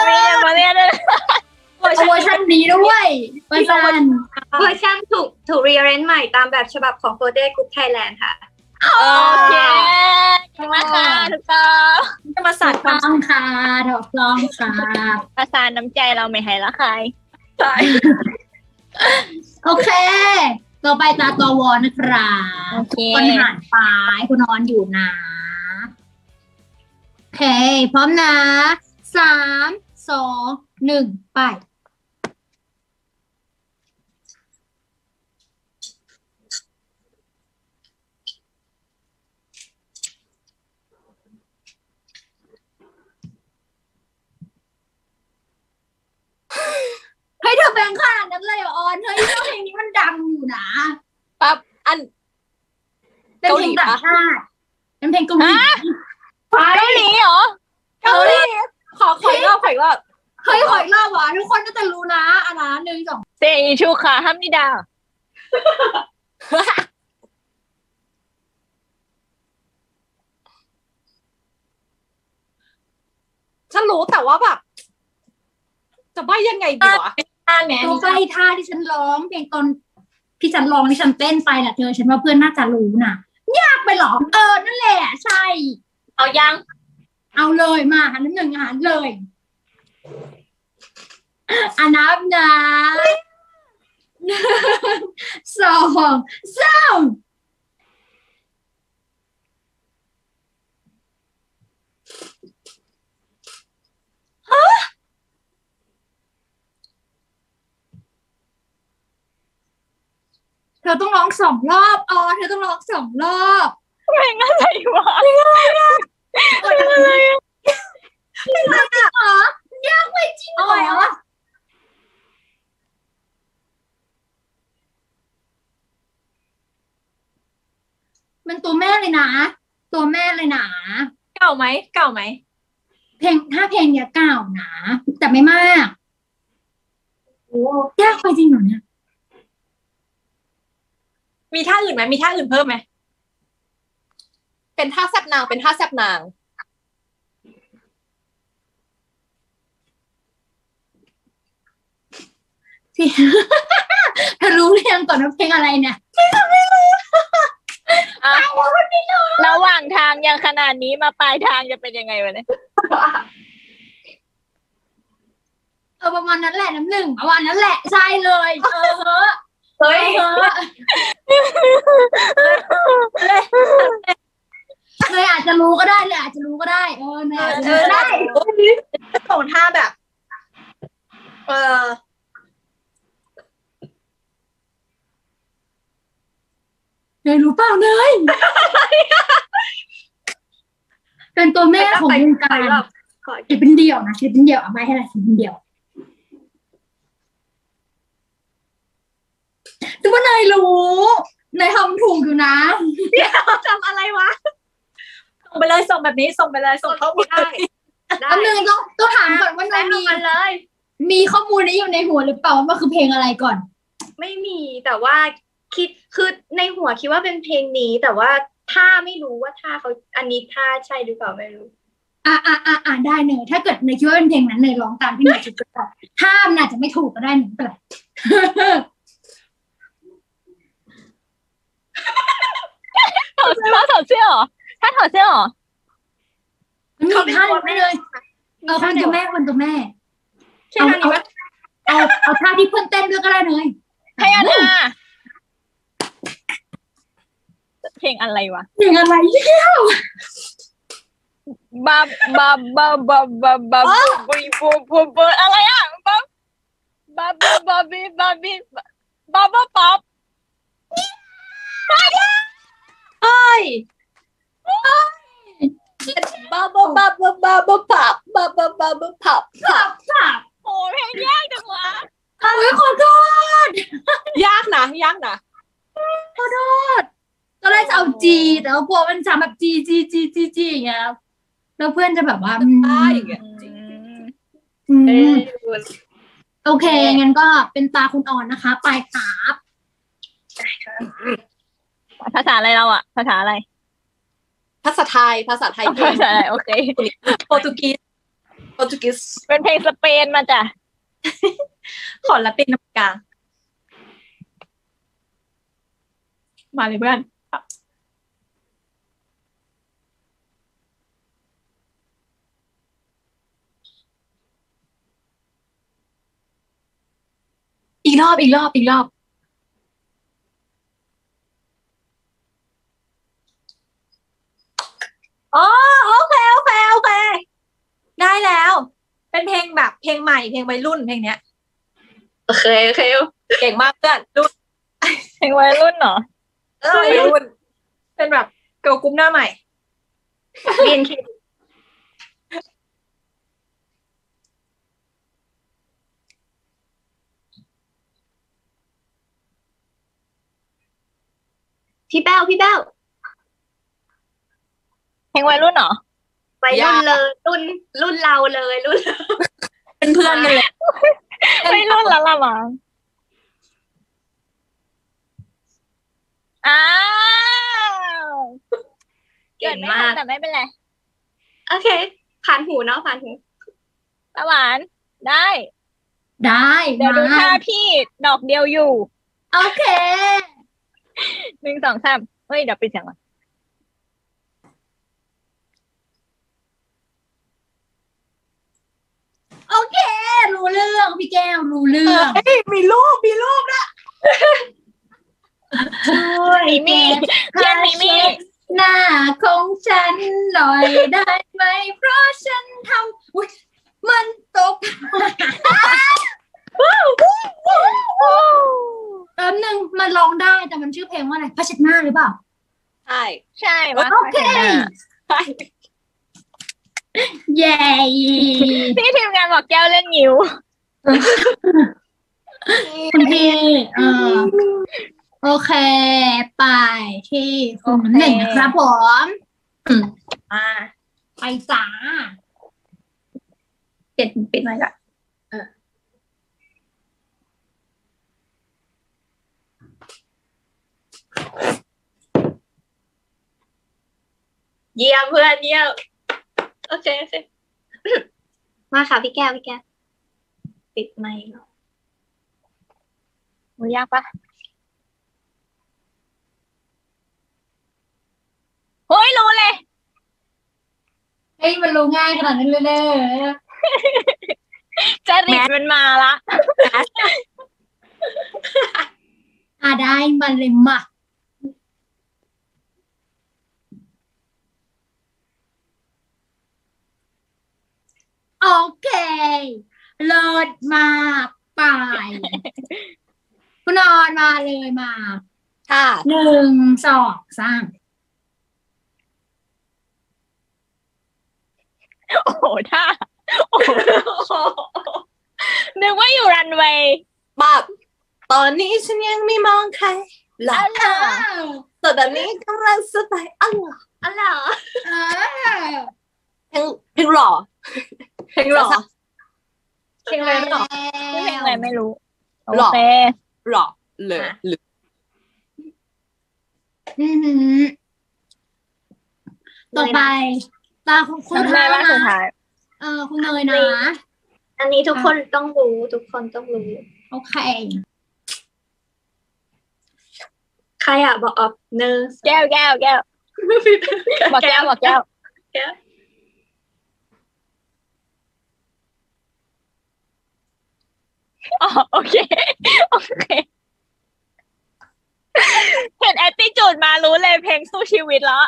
BNK48เลยเวอร์ชันนี้ด้วยเวอร์ชันถูกรีเรนใหม่ตามแบบฉบับของ48 Group Thailand ค่ะโอเคขอบคุณค่ะทุกคนประสานความค่ะถูกต้องค่ะประสานน้ำใจเราไม่ให้ละใครโอเคต่อไปตาตวอนนะครับทุกคนหันไปคุณนอนอยู่นะโอเคพร้อมนะ3 2 1ไปให้เธอแบ่งขนาดนั้นเลยเหรอออนเฮ้ยเพลงนี้มันดังอยู่นะปั๊บอันเป็นเพลงต่างชาติเป็นเพลงเกาหลีเหรอเกาหลีขออีกรอบเฮ้ยขออีกรอบว่ะทุกคนก็จะรู้นะอันนั้น1 2เซอิชูค่ะฮัมนิดาฉันรู้แต่ว่าแบบจะใบ้ยังไงดีวะตัวใกล้ท่าที่ฉันร้องเพลงตอนที่ฉันร้องที่ฉันเต้นไปแหละเธอฉันว่าเพื่อนน่าจะรู้น่ะยากไปหรอนั่นแหละใช่เอายังเอาเลยมาหัน1หันเลยอันนับนะ1 2 3เธอต้องร้อง2 รอบอ๋อเธอต้องร้อง2 รอบเพลงอะไรวะเพลงอะไรอ๋อยากไปจริงเหรอมันตัวแม่เลยนะเก่าไหมเพลง5 เพลงเนี้ยเก่านะแต่ไม่มากโอ้ยากไปจริงเหรอเนี่ยมีท่าอื่นไหมมีท่าอื่นเพิ่มไหมเป็นท่าแซบนาง พี่ เธอรู้หรือยังก่อนว่าเพลงอะไรเนี่ยพี่ก็ไม่รู้ระหว่างทางยังขนาดนี้มาปลายทางจะเป็นยังไงวะเนี่ยประมาณนั้นแหละน้ำหนึ่งประมาณนั้นแหละใช่เลยเนยอาจจะรู้ก็ได้เลยอาจจะรู้ก็ได้เนยอาจจะรู้ได้ของท่าแบบเนยรู้เปล่าเนยเป็นตัวแม่ของวงการเก็บเป็นเดี่ยวนะเก็บเป็นเดี่ยวเอาไม้ให้หน่อยเก็บเป็นเดี่ยวดูว่านายรู้นายทำถูกอยู่นะเดี๋ยวทำอะไรวะส่งไปเลยส่งแบบนี้ส่งไปเลยส่งข้อมูลได้อันหนึ่งต้องถามก่อนว่านายมีข้อมูลนี้อยู่ในหัวหรือเปล่าว่าคือเพลงอะไรก่อนไม่มีแต่ว่าคิดคือในหัวคิดว่าเป็นเพลงนี้แต่ว่าท่าไม่รู้ว่าท่าเขาอันนี้ท่าใช่หรือเปล่าไม่รู้ได้เนยถ้าเกิดนายคิดว่าเป็นเพลงนั้นนายร้องตามที่นายคิดก็ได้ท่ามันอาจจะไม่ถูกก็ได้หนึ่งเปล่าถอดเสื้อหรอถ้าถอดเสื้อหรอเขาเป็นตัวแม่เลยเขาเป็นตัวแม่คนตัวแม่เอาท่าที่เพื่อนเต้นด้วยก็ได้เลยพยานาเพลงอะไรวะเพลงอะไรเลี้ยวบับอะไรอ่ะบับป๊อปเฮ้ยบ้าโอ้เพลงยากจังวะขอโทษยากนะขอโทษตอนแรกจะเอาจีแต่กลัวมันจะแบบจีอย่างเงี้ยแล้วเพื่อนจะแบบว่าได้อย่างเงี้ยโอเคงั้นก็เป็นตาคุณอ่อนนะคะไปครับภาษาอะไรเราอ่ะภาษาอะไรภาษาไทยภาษาอะไรโอเคโปรตุกีสเป็นเพลงสเปนมาจ้ะขอละตินอเมริกามาเลยเพื่อนอีกรอบอ๋อโอเคได้แล้วเป็นเพลงแบบเพลงใหม่เพลงวัยรุ่นเพลงเนี้ยโอเคเก่งมากเพื่อนรุ่นเพลงวัยรุ่นเหรอวัยรุ่นเป็นแบบเกิร์ลกรุ๊ปหน้าใหม่ BNK พี่แป้วเพลงวัยรุ่นเหรอวัยรุ่นเลยรุ่นเราเลยรุ่นเป็นเพื่อนเลยไม่รุ่นแล้วล่ะมั้งอ้าวเก่งมากแต่ไม่เป็นไรโอเคผ่านหูเนาะผ่านหูตะหวานได้เดี๋ยวดูท่าพี่ดอกเดียวอยู่โอเค1 2 3เฮ้ยเดี๋ยวปิดเสียงก่อนโอเครู้เรื่องพี่แก้วรู้เรื่องมีรูปนะมีหน้าของฉันหน่อยได้ไหมเพราะฉันทำมันตกแป๊บนึงมันร้องได้แต่มันชื่อเพลงว่าอะไรพระเช็ดหน้าหรือเปล่าใช่โอเคเย้พี่ทีมงานบอกแก้วเรื่องนิ้วคุณพี่โอเคไปที่คุณหนึ่งครับผมไปจ้าปิดหน่อยก่อนเยี่ยมเพื่อนเยี่ยมโอเคมาค่ะพี่แก้วปิดไมค์ มือยากปะเฮ้ยรู้เลยเฮ้ยมันรู้ง่ายขนาดนั้นเลยจริตมันมาละอ่ะได้มาเลยมาโอเคเลิศมากไปคุณนอนมาเลยมาค่ะหนึ่งสองสามโอ้โหท่าโอ้โหนึกว่าอยู่รันเวย์บับตอนนี้ฉันยังไม่มองใครหล่ะตอนนี้กำลังสบายอ๋อเหรอเพลงหล่อเพลงหล่อเพลงอะไรหล่อเพลงอะไรไม่รู้หล่อหล่อเลยต่อไปตาคุณเนยนะคุณเนยนะอันนี้ทุกคนต้องรู้ทุกคนต้องรู้โอเคใครอ่ะบอกเนยแก้วบอกแก้วอ๋อโอเคเห็นแอตติจูดมารู้เลยเพลงสู้ชีวิตแล้ว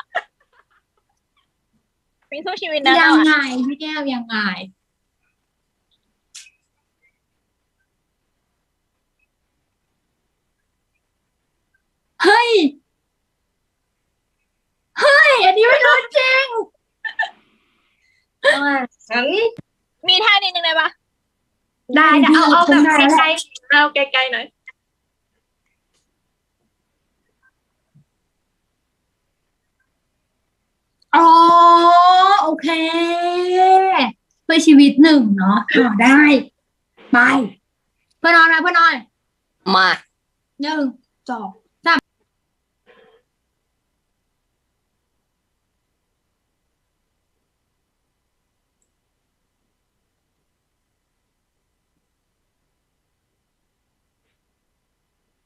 เพลงสู้ชีวิตนะยังไงพี่แก้วยังไงเฮ้ยอันนี้ไม่รู้จริงมีท่านิดนึงได้ปะได้เอาแบบไกลเอาไกลๆหน่อยอ๋อโอเคเพื่อชีวิตหนึ่งเนาะได้ไปเพื่อนนอนนะเพื่อนนอนมาหนึ่งสองสาม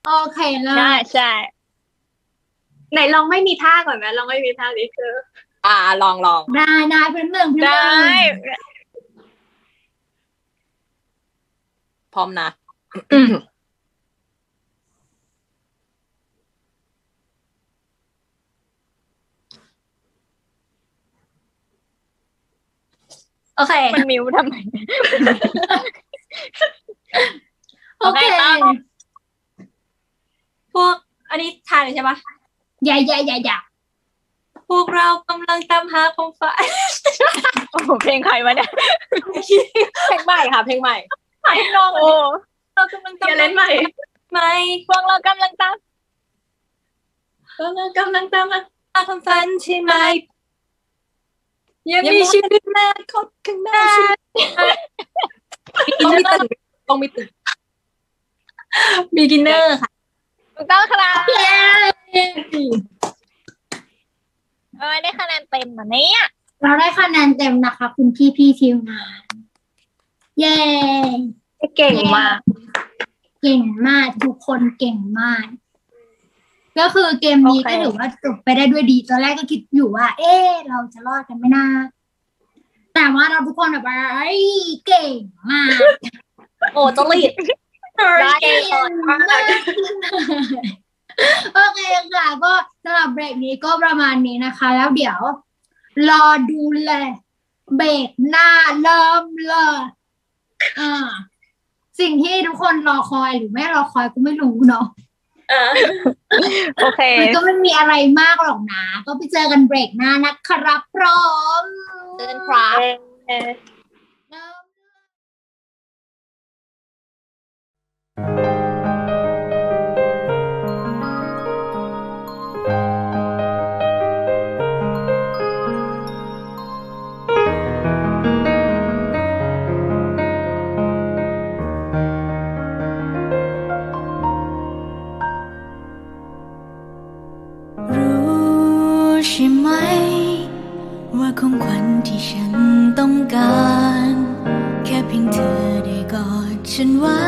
โอเคแล้วใช่ไหนลองไม่มีท่าก่อนไหมลองไม่มีท่าดิคือลองได้เพื่อนได้พร้อมนะโอเคมันมิวทำไมโอเคพวกอันนี้ทานใช่ปะอย่าพวกเรากำลังตามหาความฝันโอ้โหเพลงใครวะเนี่ยเพลงใหม่ค่ะเพลงใหม่เพลงน้องเรากำลังตามหาใหม่พวกเรากำลังตามหาความฝันใช่ไหมยังมีชีวิตมาคดข้างหน้าต้องมีตื่นบิกินเนอร์ค่ะถูกต้องครับได้คะแนนเต็มแบบนี้เราได้คะแนนเต็มนะคะคุณพี่ทีมงานเย้เก่งมากทุกคนเก่งมากก็คือเกมนี้ก็ถือว่าจบไปได้ด้วยดีตอนแรกก็คิดอยู่ว่าเราจะรอดกันไม่น่าแต่ว่าเราทุกคนแบบเก่งมากโอ้ต้องรีบได้โอเคค่ะก็สำหรับเบรกนี้ก็ประมาณนี้นะคะแล้วเดี๋ยวรอดูเลยเบรกหน้าเริ่มเลยสิ่งที่ทุกคนรอคอยหรือไม่รอคอยก็ไม่รู้เนาะโอเคก็ไม่มีอะไรมากหรอกนะก็ไปเจอกันเบรกหน้านะครับพร้อมเดินครับรู้ใช่ไหมว่าของขวัญที่ฉันต้องการแค่เพียงเธอได้กอดฉันไว้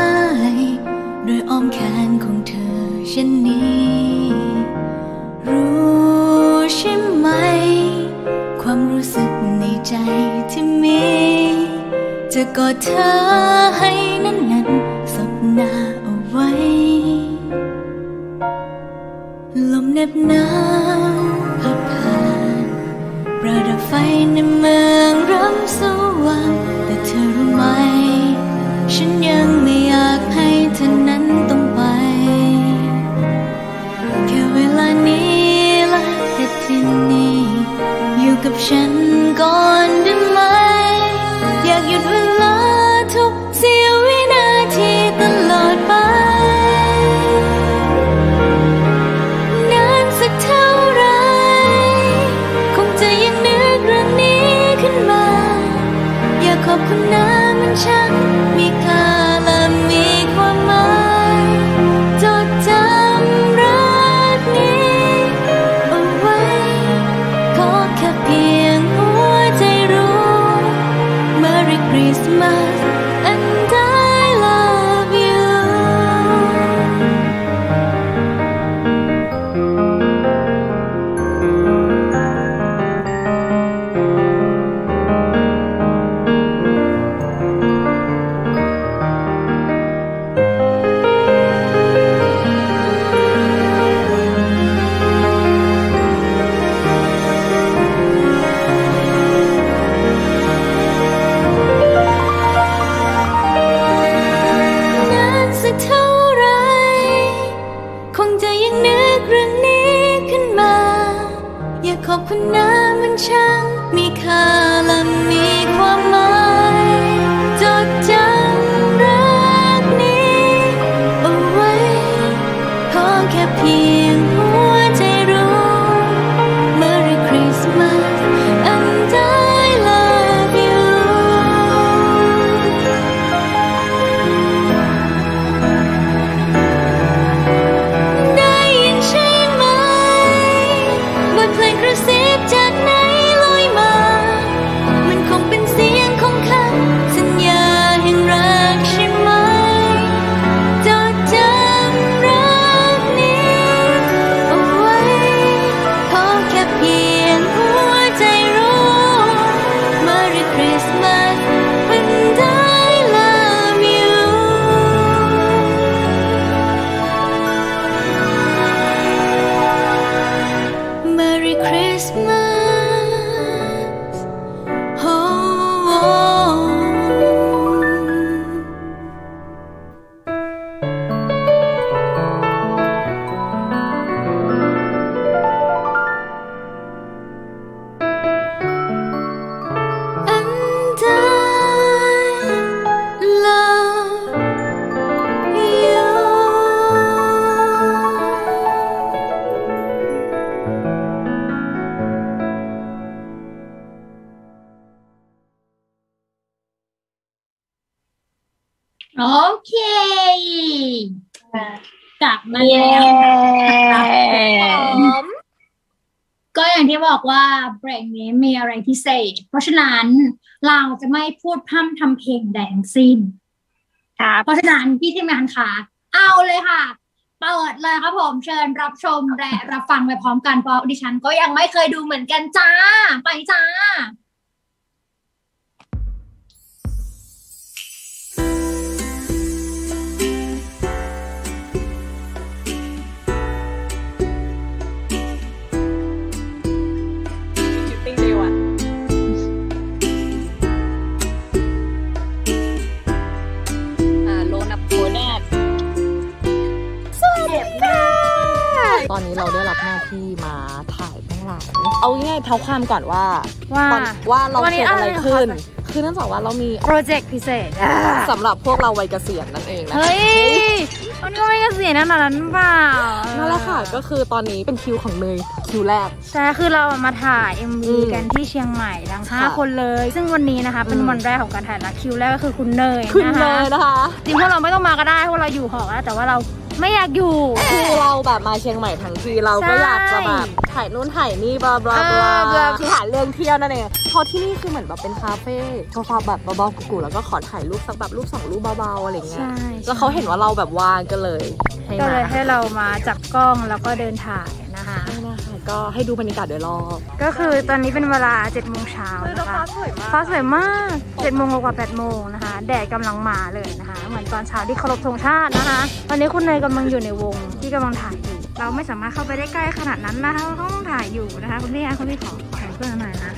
โดยอ้อมแขนของ เช่นนี้รู้ใช่ไหมความรู้สึกในใจที่มีจะกอดเธอให้นั้นๆสบหน้าเอาไว้ลมเหน็บหนาวพัดผ่านประดับไฟในเมืองร่ำสว่างแต่เธอรู้ไหมฉันยังไม่อยากให้เธอนั้นต้องไปแค่เวลานี้และแต่ที่นี่อยู่กับฉันก่อนได้ไหมอยากหยุดเวลาทุกเสี้ยววินาทีตลอดไปนานสักเท่าไรคงจะยังนึกเรื่องนี้ขึ้นมาอยากขอบคุณนะมันช่างมีค่าและมีความหมายจดจำรักนี้เอาไว้ขอแค่เพียงหัวใจรู้ Merry Christmas and I love you ขอบคุณนะมันช่างมีค่าและมีความหมายจดจำรักนี้เอาไว้ขอแค่เพียงหัวใจรู้ Merry Christmas and I love you ได้ยินใช่ไหมบทเพลงกระซิบจากไหนลอยมามันคงเป็นเสียงของคำสัญญาแห่งรักใช่ไหมจดจำรักนี้เอาไว้ขอแค่เพียงหัวใจรู้ Merry Christmas and I love you Merry Christmas oh. And I love you. Okay กลับมาแล้วนะครับผมก็อย่างที่บอกว่าเบรกนี้มีอะไรพิเศษเพราะฉะนั้นเราจะไม่พูดพร่ำทำเพลงใดทั้งสิ้นเพราะฉะนั้นพี่ทีมงานค่ะเอาเลยค่ะเปิดเลยครับผมเชิญรับชมและรับฟังไปพร้อมกันเพราะดิฉันก็ยังไม่เคยดูเหมือนกันจ้าไปจ้าตอนนี้เราได้รับหน้าที่มาถ่ายข้างหลังเอาง่ายๆเท้าความก่อนว่าเราเกิดอะไรขึ้นคือเนื่องจากว่าเรามีโปรเจกต์พิเศษสำหรับพวกเราวัยเกษียณนั่นเองนะเฮ้ยมันก็ไม่เกษียณนั่นหรอนั่นเปล่านั่นแหละค่ะก็คือตอนนี้เป็นคิวของเนยคิวแรกใช่คือเรามาถ่าย MV กันที่เชียงใหม่ทั้ง5คนเลยซึ่งวันนี้นะคะเป็นวันแรกของการถ่ายละคิวแรกก็คือคุณเนยนะคะจริงพวกเราไม่ต้องมาก็ได้พวกเราอยู่หอแต่ว่าเรา ไม่อยากอยู่คือเราแบบมาเชียงใหม่ทั้งทีเราก็อยากจะแบบถ่ายนู่นถ่ายนี่บลาบลาคือหาเรื่องเที่ยวนั่นเองพอที่นี่คือเหมือนแบบเป็นคาเฟ่กาแฟแบบเบาๆกุ๊กๆแล้วก็ขอถ่ายรูปสักแบบรูปสองรูปเบาๆอะไรเงี้ยก็เขาเห็นว่าเราแบบว่างก็เลยให้เรามาจับกล้องแล้วก็เดินถ่ายนะคะก็ให้ดูบรรยากาศโดยรอบก็คือตอนนี้เป็นเวลา 7 โมงเช้านะคะฟ้าสวยมาก 7 โมงกว่า 8 โมงนะคะแดดกำลังมาเลยนะคะเหมือนตอนเช้าที่เคารพธงชาตินะคะวันนี้คุณเนยกำลังอยู่ในวงที่กำลังถ่ายอยู่เราไม่สามารถเข้าไปได้ใกล้ขนาดนั้นนะคะเราต้องถ่ายอยู่นะคะคุณพี่คุณพี่ขอถ่ายเพื่อนหน่อยนะ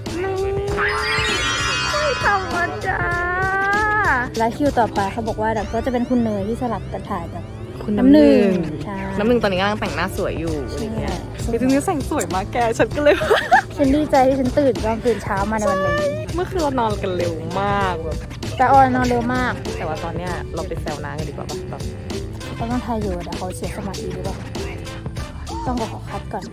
ไม่ธรรมดาและคิวต่อไปเขาบอกว่าเดี๋ยวก็จะเป็นคุณเนยที่สลับกันถ่ายกับคุณน้ำหนึ่งตอนนี้กำลังแต่งหน้าสวยอยู่อะไรเงี้ยจริงๆแต่งสวยมากแกฉันก็เลยฉันดีใจที่ฉันตื่นเช้ามาในวันนี้เมื่อคืนเรานอนกันเร็วมากแบบแต่ออนนอนเร็วมากแต่ว่าตอนเนี้ยเราไปแซวน้ากันดีกว่าแบบเขาต้องทายอยู่แต่เขาเสียสมาธิหรือเปล่าต้องขอคัดก่อน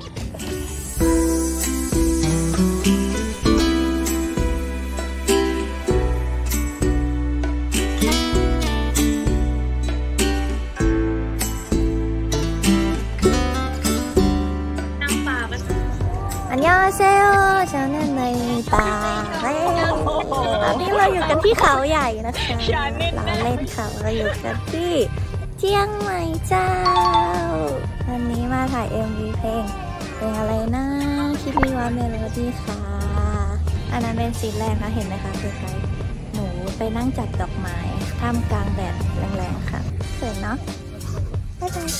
ยอเซลชาแนลในป่าตอนนี้เราอยู่กันที่เขาใหญ่นะคะเราเล่นเขาเราอยู่กันที่เชียงใหม่เจ้าวันนี้มาถ่าย MV เพลงอะไรนะคิดดีว่าเมโลดี้ค่ะอันนั้นเป็นซีนแรกนะเห็นไหมคะคือใครหนูไปนั่งจัดดอกไม้ท่ามกลางแดดแรงๆค่ะเห็นเนาะบ๊ายบาย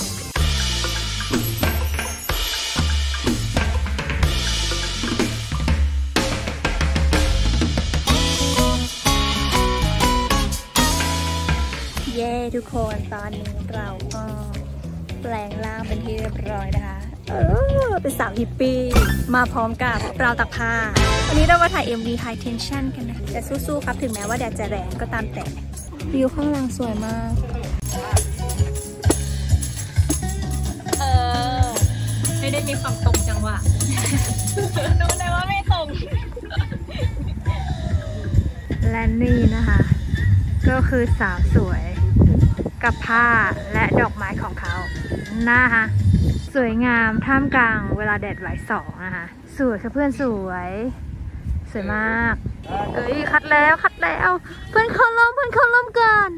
ทุกคนตอนนี้เราก็แปลงร่างเป็นที่เรียบร้อยนะคะเป็นสาวฮิปปี้มาพร้อมกับเราตักผ้าวันนี้เรามาถ่าย MV High Tension กันนะแต่สู้ๆครับถึงแม้ว่าแดดจะแรงก็ตามแต่วิวข้างหลังสวยมากไม่ได้มีความตรงจังหวะดูแต่ว่าไม่ตรงและนี่นะคะก็คือสาวสวยกับผ้าและดอกไม้ของเขานะคะสวยงามท่ามกลางเวลาแดดบ่ายสองนะคะสวยค่ะเพื่อนสวยสวยมากเอ้ยคัดแล้วเพื่อนเขาล้มกัน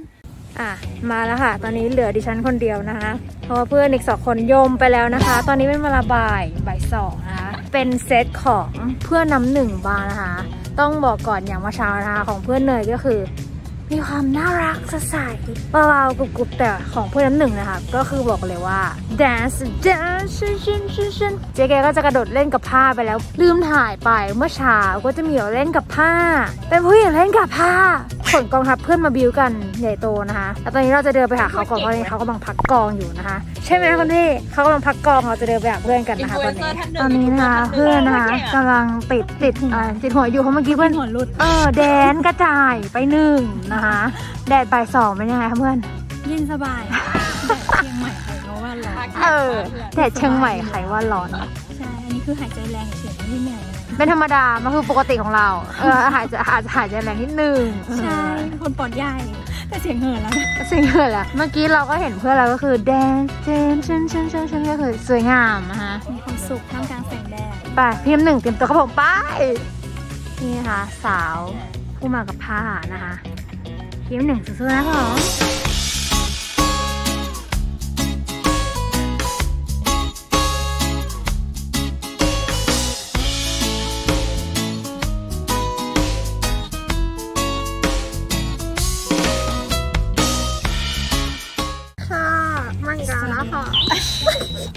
มาแล้วค่ะตอนนี้เหลือดิฉันคนเดียวนะคะเพราะเพื่อนอีกสองคนโยมไปแล้วนะคะตอนนี้เป็นเวลาบ่าย 2นะคะเป็นเซตของเพื่อนน้ำหนึ่งบาร์นะคะต้องบอกก่อนอย่างเมื่อเช้านะคะของเพื่อนเนยก็คือมีความน่ารักสดใสเบาๆกรุบๆแต่ของเพื่อนน้ำหนึ่งนะคะก็คือบอกเลยว่า dance ชินเจ๊แกก็จะกระโดดเล่นกับผ้าไปแล้วลืมถ่ายไปเมื่อเช้าก็จะมีเล่นกับผ้าเป็นผู้หญิงเล่นกับผ้าขนกองทัพเพื่อนมาบิวกันใหญ่โตนะคะแล้วตอนนี้เราจะเดินไปหาเขาก่อนเพราะเขากำลังพักกองอยู่นะคะใช่ไหมคุณพี่เขากำลังพักกองเราจะเดินไปหาเพื่อนกันนะคะตอนนี้นะคะเพื่อนนะคะกำลังติดหัวอยู่เพราะเมื่อกี้เพื่อนหัวรุดแดนกระจายไปหนึ่งนะคะแดดบ่ายสองเป็นยังไงคะเพื่อนเย็นสบายเชียงใหม่ไขว่าร้อนแดดเชียงใหม่ไขว่าร้อนใช่อันนี้คือหายใจแรงเฉยๆนิดหน่อยเป็นธรรมดามันคือปกติของเราอาจจะแรงนิดนึงใช่คนปอดใหญ่แต่เสียงเหินแล้วเมื่อกี้เราก็เห็นเพื่อนเราก็คือแดนเจนเชนก็คือสวยงามนะคะมีความสุขท่ามกลางแสงแดดไปพี่หนึ่งเตรียมตัวครับผมไปนี่ค่ะสาวผู้มากับผ้านะคะพี่หนึ่งสู้ๆนะคะ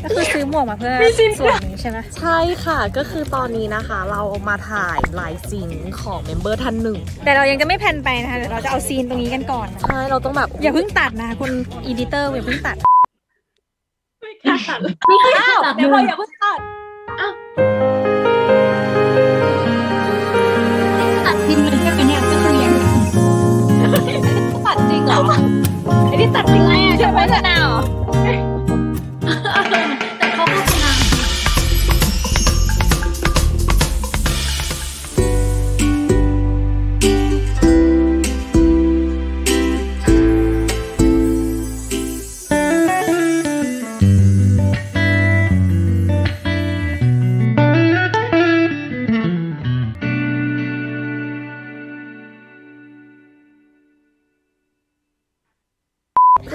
ก็คือซื้อหมวกมาเพื่อส่วนนี้ใช่ไหมใช่ค่ะก็คือตอนนี้นะคะเรามาถ่ายลายซีนของเมมเบอร์ท่านหนึ่งแต่เรายังจะไม่แพนไปนะคะเดี๋ยวเราจะเอาซีนตรงนี้กันก่อนใช่เราต้องแบบอย่าเพิ่งตัดนะคุณอีดิเตอร์อย่าเพิ่งตัดไม่กล้าตัดไม่กล้าตัดเดี๋ยวอย่าเพิ่งตัดอ้าวตัดทิ้งเลยแค่เป็นเนี่ยก็คือยังตัดจริงเหรอไอ้ที่ตัดจริงไหมเชื่อไหมเธอหนาว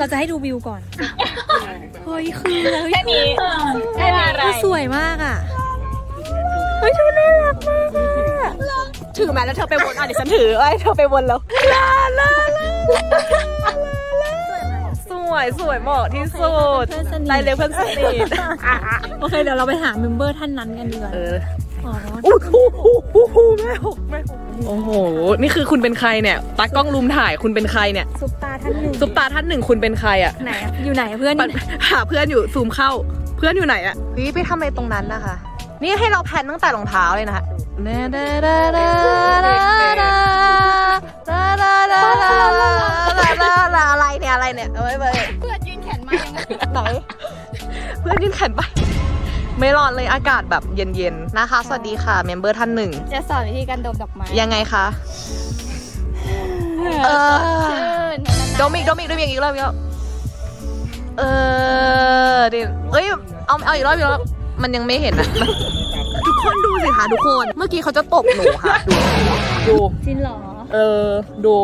เราจะให้ดูวิวก่อนเฮ้ยคือแล้วแค่นี้แค่อะไรสวยมากอ่ะเฮ้ยเธอน่ารักมากถือมาแล้วเธอไปวนอ่ะเดี๋ยวฉันถือไอ้เธอไปวนแล้วสวยสวยเหมาะที่สุดได้เลยเพื่อนสนิทโอเคเดี๋ยวเราไปหาเมมเบอร์ท่านนั้นกันดีกว่าอู้หูแม่หกแม่หกโอ้โหนี่คือคุณเป็นใครเนี่ยตากล้องรูมถ่ายคุณเป็นใครเนี่ยซุปตาท่านหนึ่งซุปตาท่านหนึ่งคุณเป็นใครอ่ะไหนอยู่ไหนเพื่อนหาเพื่อนอยู่ซูมเข้าเพื่อนอยู่ไหนอ่ะนี่ไปทำอะไรตรงนั้นนะคะนี่ให้เราแพนตั้งแต่รองเท้าเลยนะคะอะไรเนี่ยอะไรเนี่ยเอาไว้เพื่อนยืนแขนมาไหนเพื่อนยืนแขนไปไม่ร้อนเลยอากาศแบบเย็นๆนะคะสวัสดีค่ะเมมเบอร์ท่านหนึ่งจะสอนวิธีการดมดอกไม้ยังไงคะดมอีกรอบเอาอีกรอบมันยังไม่เห็นอะทุกคนดูสิคะทุกคนเมื่อกี้เขาจะตบหนูค่ะดูจริงเหรอดู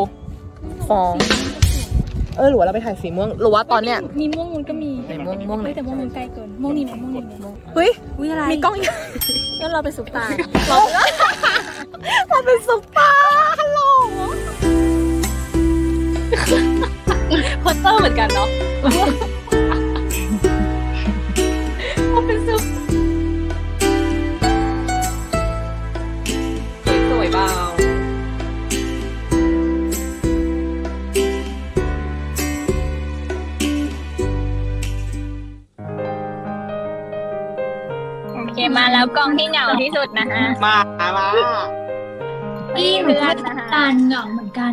ฟองหรือว่าเราไปถ่ายสีม่วงหรือว่าตอนเนี้ยมีม่วงมันก็มีม่วงไหนแต่ม่วงมันไกลเกินม่วงนี่นะม่วงนี่เฮ้ยอะไรมีกล้องแล้วเราเป็นซุปตาเราเป็นซุปตาฮัลโหลโพสเตอร์เหมือนกันเนาะเราเป็นซุปสวยเบามาแล้วกองที่เหงาที่สุดนะฮะมาพี่หนูก็ตันเหงาเหมือนกัน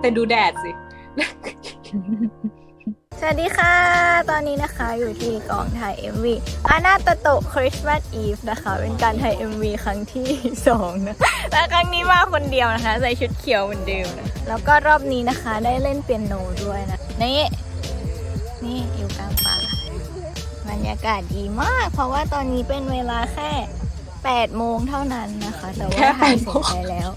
แต่ดูแดดสิสวัสดีค่ะตอนนี้นะคะอยู่ที่กองถ่าย MV อานาโตโตะ Christmas Eve นะคะเป็นการถ่าย MV ครั้งที่2นะและครั้งนี้มาคนเดียวนะคะใส่ชุดเขียวเหมือนเดิมนะแล้วก็รอบนี้นะคะได้เล่นเปียโนด้วยนะนี่อยู่กลางป่าบรรยากาศดีมากเพราะว่าตอนนี้เป็นเวลาแค่8 โมงเท่านั้นนะคะแต่ว่าถ่ายเสร็จไปแล้ว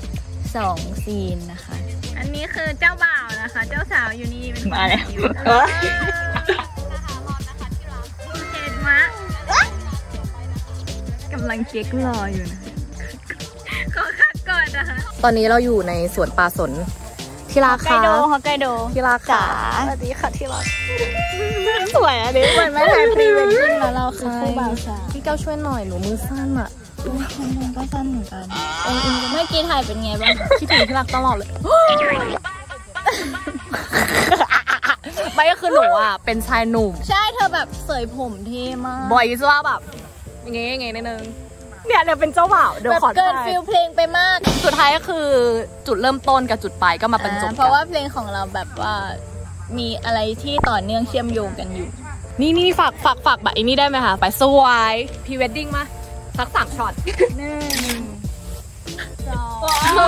2 ซีนนะคะอันนี้คือเจ้าบ่าวนะคะเจ้าสาวอยู่นี่เป็นมาแล้วเห็นมะกำลังเช็ครออยู่นะขอคัดก่อนนะคะตอนนี้เราอยู่ในสวนป่าสนที่ราคาฮอกไกโดที่ราคาสวัสดีค่ะที่รักสวยอ่ะเด็กสวยไหมถ่ายพรีเวดดิ้งแล้วเราคือผู้บ่าวสาวพี่เก้าช่วยหน่อยหนูมือสั้นอ่ะมันก็สั้นเหมือนกันเมื่อกี้ถ่ายเป็นไงบ้างคิดถึงที่รักตลอดเลยไม่ก็คือหนูอ่ะเป็นชายหนุ่มใช่เธอแบบเสยผมเท่มากบ่อยยิ่งว่าแบบยังไงนิดนึงเนี่ยเป็นเจ้าบ่าวเดี๋ยวขอเกินฟิลเพลงไปมากสุดท้ายก็คือจุดเริ่มต้นกับจุดปลายก็มาบรรจบกันเพราะว่าเพลงของเราแบบว่ามีอะไรที่ต่อเนื่องเชื่อมโยงกันอยู่นี่ฝากแบบนี้ได้ไหมคะไปสวยพรีเวดดิ้งมาสัก3 ช็อต1 2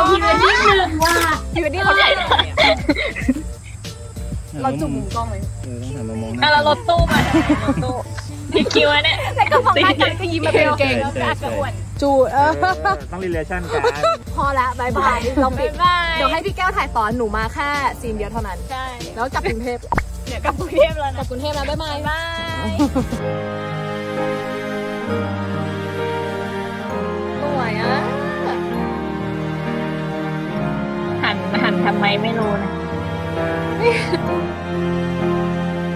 พรีเวดดิ้งว่าพรีเวดดิ้งเขาใหญ่เราจุ่มมุมกล้องเลยเรารถตู้มารถตู้คิดคิวเนี่ยแต่ก็พอมากันก็ยิ้มมาเป็นเก่งแล้วก็อาจจะอ้วนจูต้องรีเลชั่นกันพอละบายบายเราปิดเดี๋ยวให้พี่แก้วถ่ายต่อหนูมาแค่ซีนเดียวเท่านั้นใช่แล้วกลับกรุงเทพเดี๋ยวกลับกรุงเทพแล้วกลับกรุงเทพแล้วบายบายสวยอ่ะหันทำไมไม่รู้นะ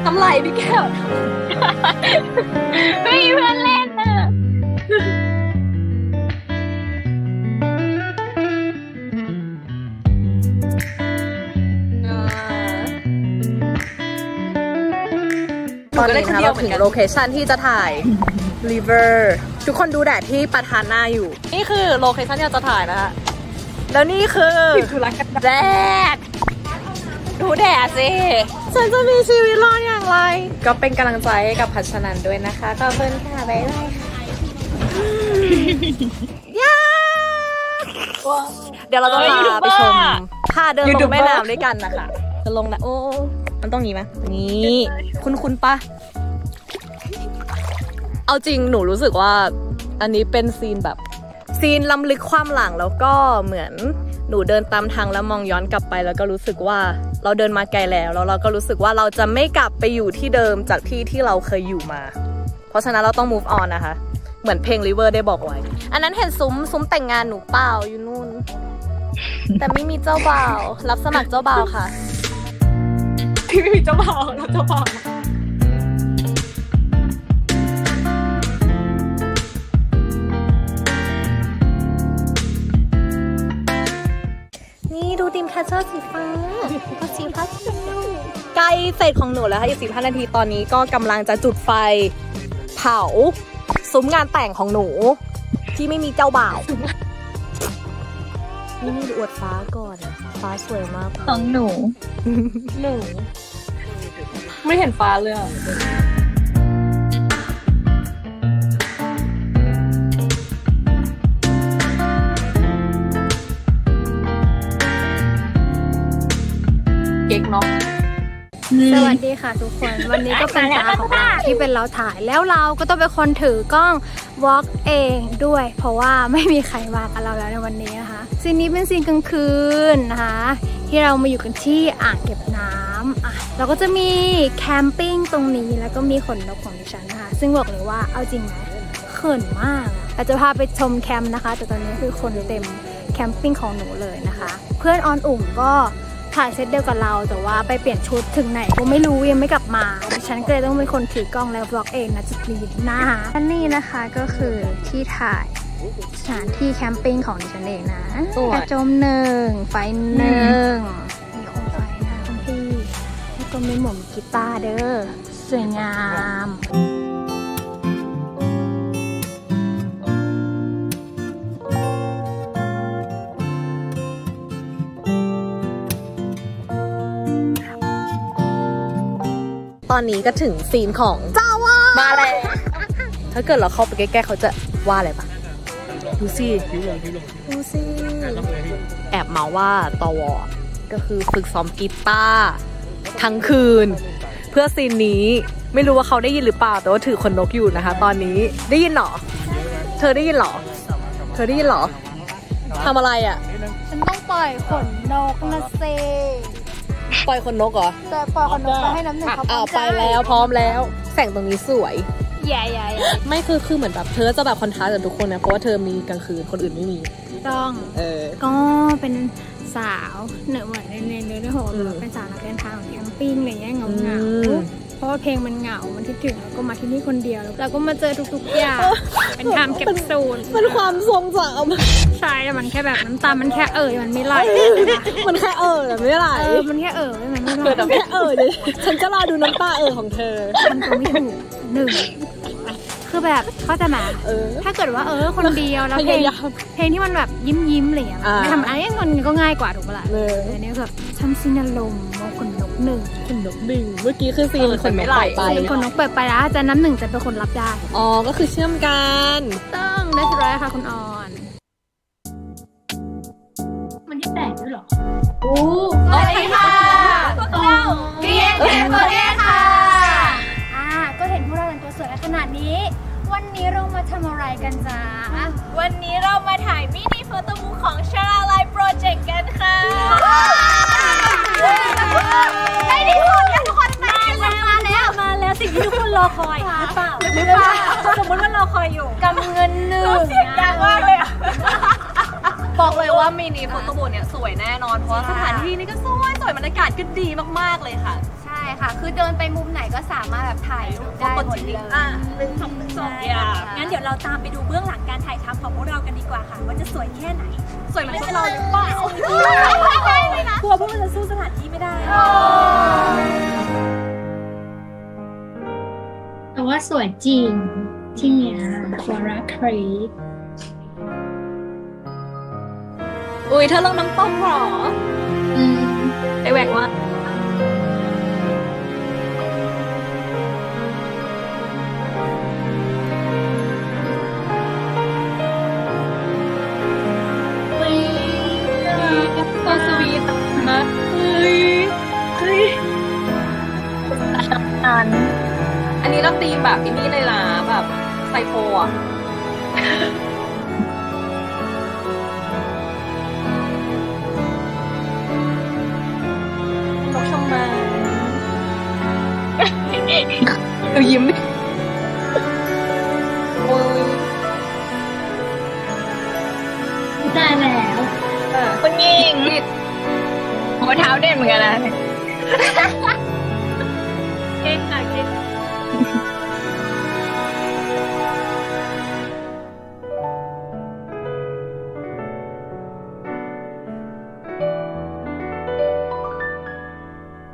ทำไรพี่แก้วไม่มีเพื่อนเล่นอ่ะตอนนี้นะคะเราถึงโลเคชั่นที่จะถ่าย River ทุกคนดูแดดที่ประทานหน้าอยู่นี่คือโลเคชั่นที่เราจะถ่ายนะคะแล้วนี่คือแดดดูแดดสิฉันจะมีชีวิตรอดอย่างไรก็เป็นกำลังใจกับพัชนันด้วยนะคะขอบคุณค่ะบ๊ายบายย่าเดี๋ยวเราจะพาไปชมท่าเดินลงแม่น้ำด้วยกันนะคะจะลงนะโอ้มันต้องนี้ไหมนี่คุณปะเอาจริงหนูรู้สึกว่าอันนี้เป็นซีนแบบ ซีนล้ำลึกความหลังแล้วก็เหมือนหนูเดินตามทางแล้วมองย้อนกลับไปแล้วก็รู้สึกว่าเราเดินมาไกลแล้วเราก็รู้สึกว่าเราจะไม่กลับไปอยู่ที่เดิมจากที่เราเคยอยู่มาเพราะฉะนั้นเราต้อง move on นะคะเหมือนเพลง River ได้บอกไว้อันนั้นเห็นซุ้มแต่งงานหนูเปล่าอยู่นู่นแต่ไม่มีเจ้าบ่าวรับสมัครเจ้าบ่าวค่ะที่ไม่มีเจ้าบ่าวรับเจ้าบ่าวนี่ดูดิมแคชเชอร์สีฟ้าสีฟ้าใกล้เสร็จของหนูแล้วค่ะอีก15นาทีตอนนี้ก็กำลังจะจุดไฟเผาซุ้มงานแต่งของหนูที่ไม่มีเจ้าบ่าวนี่ดูอวดฟ้าก่อนฟ้าสวยมากของหนูไม่เห็นฟ้าเลยเก๊กเนาะสวัสดีค่ะทุกคนวันนี้ก็เป็นตาของเราที่เป็นเราถ่ายแล้วเราก็ต้องเป็นคนถือกล้องวอล์กเองด้วยเพราะว่าไม่มีใครมากับเราแล้วในวันนี้นะคะซีนนี้เป็นซีนกลางคืนนะคะที่เรามาอยู่กันที่อ่างเก็บน้ำเราก็จะมีแคมปิ้งตรงนี้แล้วก็มีขนนกของดิฉันนะคะซึ่งบอกเลยว่าเอาจริงนะเขินมากเราจะพาไปชมแคมป์นะคะแต่ตอนนี้คือคนเต็มแคมปิ้งของหนูเลยนะคะเพื่อนออนอุ่มก็ถ่ายเซตเดียวกับเราแต่ว่าไปเปลี่ยนชุดถึงไหนก็ไม่รู้ยังไม่กลับมาดิฉันก็เลยต้องเป็นคนถือกล้องแล้วบล็อกเองนะจุดนี้นะคะอันนี้นะคะก็คือที่ถ่ายสถานที่แคมปิ้งของดิฉันเองนะกระโจม1ไฟ1มีโคมไฟนะคุณพี่แล้วก็มีหม่อมกีตาร์เด้อสวยงามตอนนี้ก็ถึงซีนของเจ้าว่ามาเลยถ้าเกิดเราเข้าไปใกล้ๆเขาจะว่าอะไรปะดูสิดูสิแอบมาว่าตวก็คือฝึกซ้อมกีตาร์ทั้งคืนเพื่อซีนนี้ไม่รู้ว่าเขาได้ยินหรือเปล่าแต่ว่าถือขนนกอยู่นะคะตอนนี้ได้ยินหรอเธอได้ยินหรอเธอได้ยินหรอทำอะไรอ่ะฉันต้องปล่อยขนนกนะเซปล่อยขนนกเหรอแต่ปล่อยขนนกไปให้น้ำหนึ่งเขาไปแล้วพร้อมแล้วแสงตรงนี้สวยใหญ่ๆไม่คือเหมือนแบบเธอจะแบบคอนทราสต์กับทุกคนนะเพราะว่าเธอมีกลางคืนคนอื่นไม่มีต้องก็เป็นสาวเหนือเหมือนในเรื่องของเป็นสาวนักเดินทางแคมปิ้งอะไรเงี้ยเหงาๆเพราะว่าเพลงมันเหงามันคิดถึงแล้วก็มาที่นี่คนเดียวแล้วก็มาเจอทุกๆอย่างเป็นทามเก็บซูนมันความทรงจำใช่แต่มันแค่แบบน้ำตามันแค่มันไม่ไหลมันแค่แต่ไม่ไหลมันแค่มันไม่ไหลแค่เลยฉันจะรอดูน้ำตาของเธอมันก็ไม่ถูกคือแบบเขาจะมาถ้าเกิดว่าคนเดียวแล้วเพลงที่มันแบบยิ้มอะไรอย่างเงี้ยทำอะไรมันก็ง่ายกว่าถูกปะล่ะอันนี้แบบทำซีนอารมณ์คนนก1เมื่อกี้คือซีนคนไม่ไหลไปคนนกเปิดไปแล้วแต่น้ำหนึ่งจะเป็นคนรับได้อ๋อก็คือเชื่อมกันต้องได้สุดแล้วค่ะคุณออนมันที่แตกด้วยหรอสวัสดีค่ะพวกเราBNK48ค่ะก็เห็นพวกเราแต่งตัวสวยขนาดนี้วันนี้เรามาทำอะไรกันจ๊ะวันนี้เรามาถ่ายมินิโฟโต้บุ๊คของชาลาไลโปรเจกต์กันค่ะได้ดีทุกคนทุกคนมาแล้วสิ่งที่ทุกคนรอคอยหรือเปล่าสมมติว่ารอคอยอยู่กำเงินหนึ่งอยากว่าเลยบอกเลยว่ามินิโฟโต้บุ๊คเนี่ยสวยแน่นอนเพราะสถานที่นี้ก็สวยบรรยากาศก็ดีมากๆเลยค่ะใช่ค่ะคือเดินไปมุมไหนก็สามารถแบบถ่ายรูปได้หมดเลย1 2 3 อย่างงั้นเดี๋ยวเราตามไปดูเบื้องหลังการถ่ายทำของพวกเรากันดีกว่าค่ะว่าจะสวยแค่ไหนสวยเหมือนเราหรือเปล่าพวกเราจะสู้สถานที่ไม่ได้แต่ว่าสวยจริงที่นี่ฟลอราครีคอุ้ยเธอลงน้ำต้มหรอไอแหวกว่าอันนี้เราตีแบบนี้เลยล่ะแบบไซโฟอ่ะ ยิ้มได้แล้วคุณยิ่งหัวเท้าเด่นเหมือนกันนะเก่งค่ะเก่ง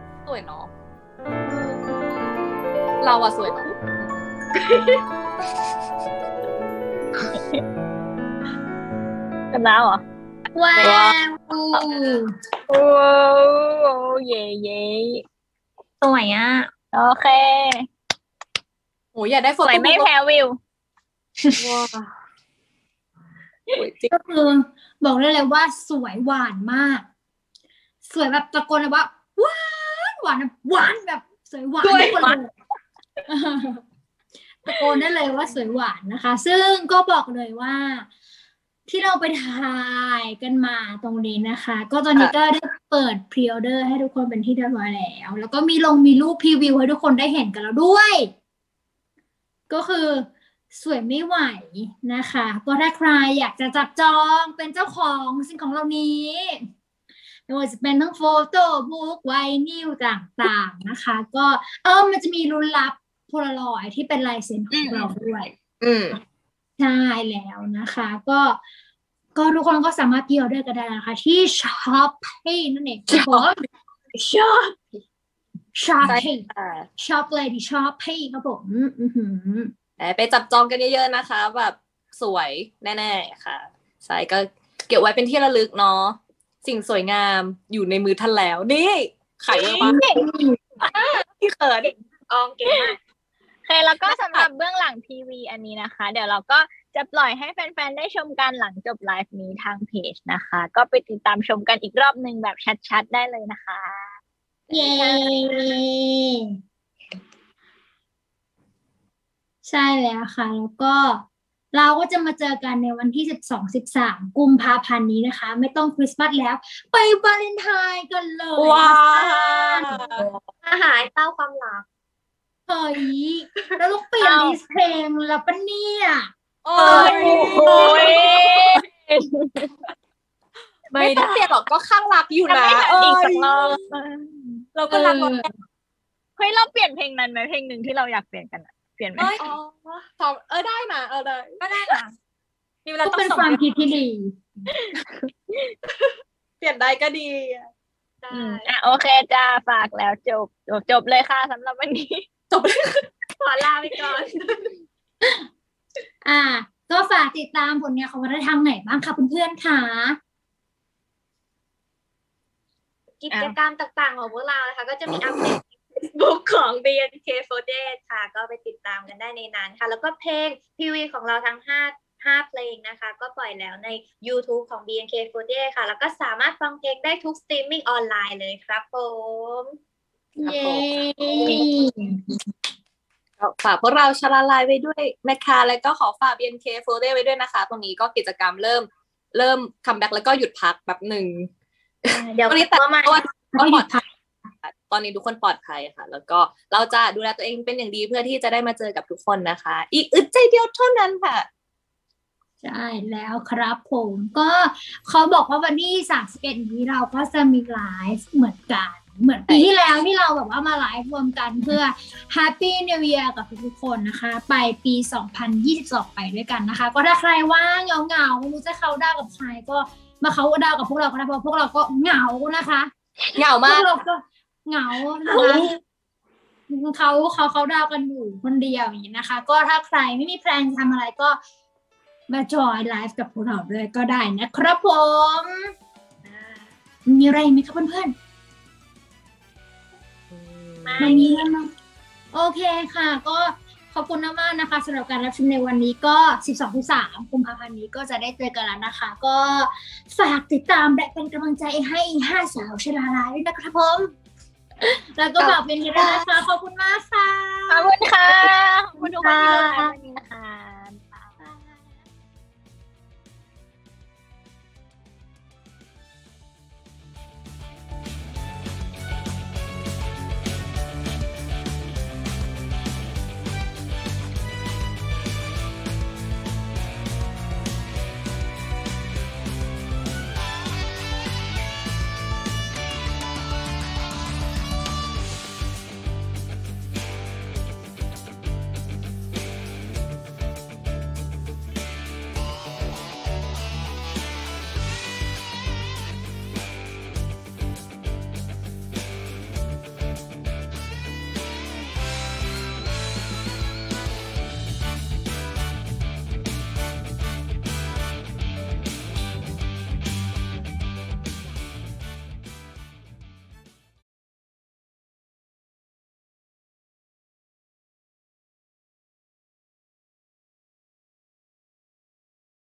สวยเนาะเราอะสวยคู่กันแล้วเหรอว้าวว้าวเย่เย่สวยอ่ะโอเคโอ้ยอยากได้โฟโต้ไม่แพ้วิวก็คือบอกได้เลยว่าสวยหวานมากสวยแบบตะโกนเลยว่าหวานหวานหวานแบบสวยหวานทุกคนตะโกนได้เลยว่าสวยหวานนะคะซึ่งก็บอกเลยว่าที่เราไปถ่ายกันมาตรงนี้นะคะก็ตอนนี้ก็ได้เปิดพรีออเดอร์ให้ทุกคนเป็นที่เรียบร้อยแล้วแล้วก็มีลงมีรูปพรีวิวให้ทุกคนได้เห็นกันแล้วด้วยก็คือสวยไม่ไหวนะคะก็ถ้าใครอยากจะจับจองเป็นเจ้าของสิ่งของเหล่านี้ไม่ว่าจะเป็นทั้งโฟโต้บุ๊กไวนิลต่างๆนะคะก็มันจะมีลุ้นรับโพลารอยด์ที่เป็นลายเซ็นของเราด้วยใช่แล้วนะคะก็ทุกคนก็สามารถพรีออเดอร์กันได้นะคะที่ช็อปปี้นั่นเองช็อปปี้ช็อปเลยดิช็อปปี้ครับผมไปจับจองกันเยอะๆนะคะแบบสวยแน่ๆค่ะใช่ก็เก็บไว้เป็นที่ระลึกเนาะสิ่งสวยงามอยู่ในมือท่านแล้วนี่ขายเลยปะที่เขินอองเก่งมากโอเคแล้วก็สำหรับเบื้องหลังทีวีอันนี้นะคะเดี๋ยวเราก็จะปล่อยให้แฟนๆได้ชมกันหลังจบไลฟ์นี้ทางเพจนะคะก็ไปติดตามชมกันอีกรอบหนึ่งแบบชัดๆได้เลยนะคะเย้ใช่แล้วค่ะแล้วก็เราก็จะมาเจอกันในวันที่ 12-13 กุมภาพันธ์นี้นะคะไม่ต้องคริสต์มาสแล้วไปวาเลนไทน์กันเลยว้าวอาหารเต้าความรักเฮ้ยแล้วต้องเปลี่ยนดีสเพลงแล้วปะเนี่ยโอ้ยไม่ต้องเปลี่ยนหรอกก็ข้างรักอยู่นะอีกสักรอบเราก็รักกันเฮ้ยเราเปลี่ยนเพลงนั้นไหมเพลงหนึ่งที่เราอยากเปลี่ยนกันอะเปลี่ยนไหมได้นะได้ก็ได้นะนี่เราต้องเป็นความคิดที่ดีเปลี่ยนได้ก็ดีโอเคจ้าฝากแล้วจบเลยค่ะสำหรับวันนี้จบเลยขอลาไปก่อนก็ฝากติดตามผลงานของวัฒนธรรมไหนบ้างคะเพื่อนๆค่ะกิจกรรมต่างๆของพวกเรานะคะก็จะมีอัปเดต Facebook ของ BNK48 ค่ะก็ไปติดตามกันได้ในนั้นค่ะแล้วก็เพลงทีวีของเราทั้ง5เพลงนะคะก็ปล่อยแล้วใน YouTube ของ BNK48 ค่ะแล้วก็สามารถฟังเพลงได้ทุกสตรีมมิ่งออนไลน์เลยครับผมเย้ฝากพวกเราชลาไลน์ไว้ด้วยนะคะแล้วก็ขอฝาก BNK48 ไว้ด้วยนะคะตรงนี้ก็กิจกรรมเริ่มคัมแบ็กแล้วก็หยุดพักแบบหนึ่งเดี๋ยวนี้แต่ว่าก็ปลอดภัยตอนนี้ทุกคนปลอดภัยค่ะแล้วก็เราจะดูแลตัวเองเป็นอย่างดีเพื่อที่จะได้มาเจอกับทุกคนนะคะอีกอึดใจเดียวเท่านั้นค่ะใช่แล้วครับผมก็เขาบอกว่าวันที่31นี้เราก็จะมีไลฟ์เหมือนกันเหมือนปีที่แล้วที่เราแบบว่ามาไลฟ์รวมกันเพื่อ Happy New Year กับทุกๆคนนะคะไปปี2022ไปด้วยกันนะคะก็ถ้าใครว่างเหงาๆไม่รู้จะเข้าดาวกับใครก็มาเข้าดาวกับพวกเราก็ได้เพราะพวกเราก็เหงานะคะเหงามากเหงานะคะเขาดาวกันอยู่คนเดียวอย่างนี้นะคะก็ถ้าใครไม่มีแพลนทำอะไรก็มาจอยไลฟ์กับพวกเราด้วยก็ได้นะครับผมมีอะไรไหมคะเพื่อนๆไม่มีแล้วเนาะโอเคค่ะก็ขอบคุณมากนะคะสำหรับการรับชมในวันนี้ก็ 12-13 กุมภาพันธ์นี้ก็จะได้เจอกันแล้วนะคะก็ฝากติดตามและเป็นกำลังใจให้5สาวชลาลายด้วยนะครับผมแล้วก็บอกเป็นกันนะคะขอบคุณมากค่ะขอบคุณค่ะขอบคุณทุกคนที่ร่วมงานวันนี้นะคะ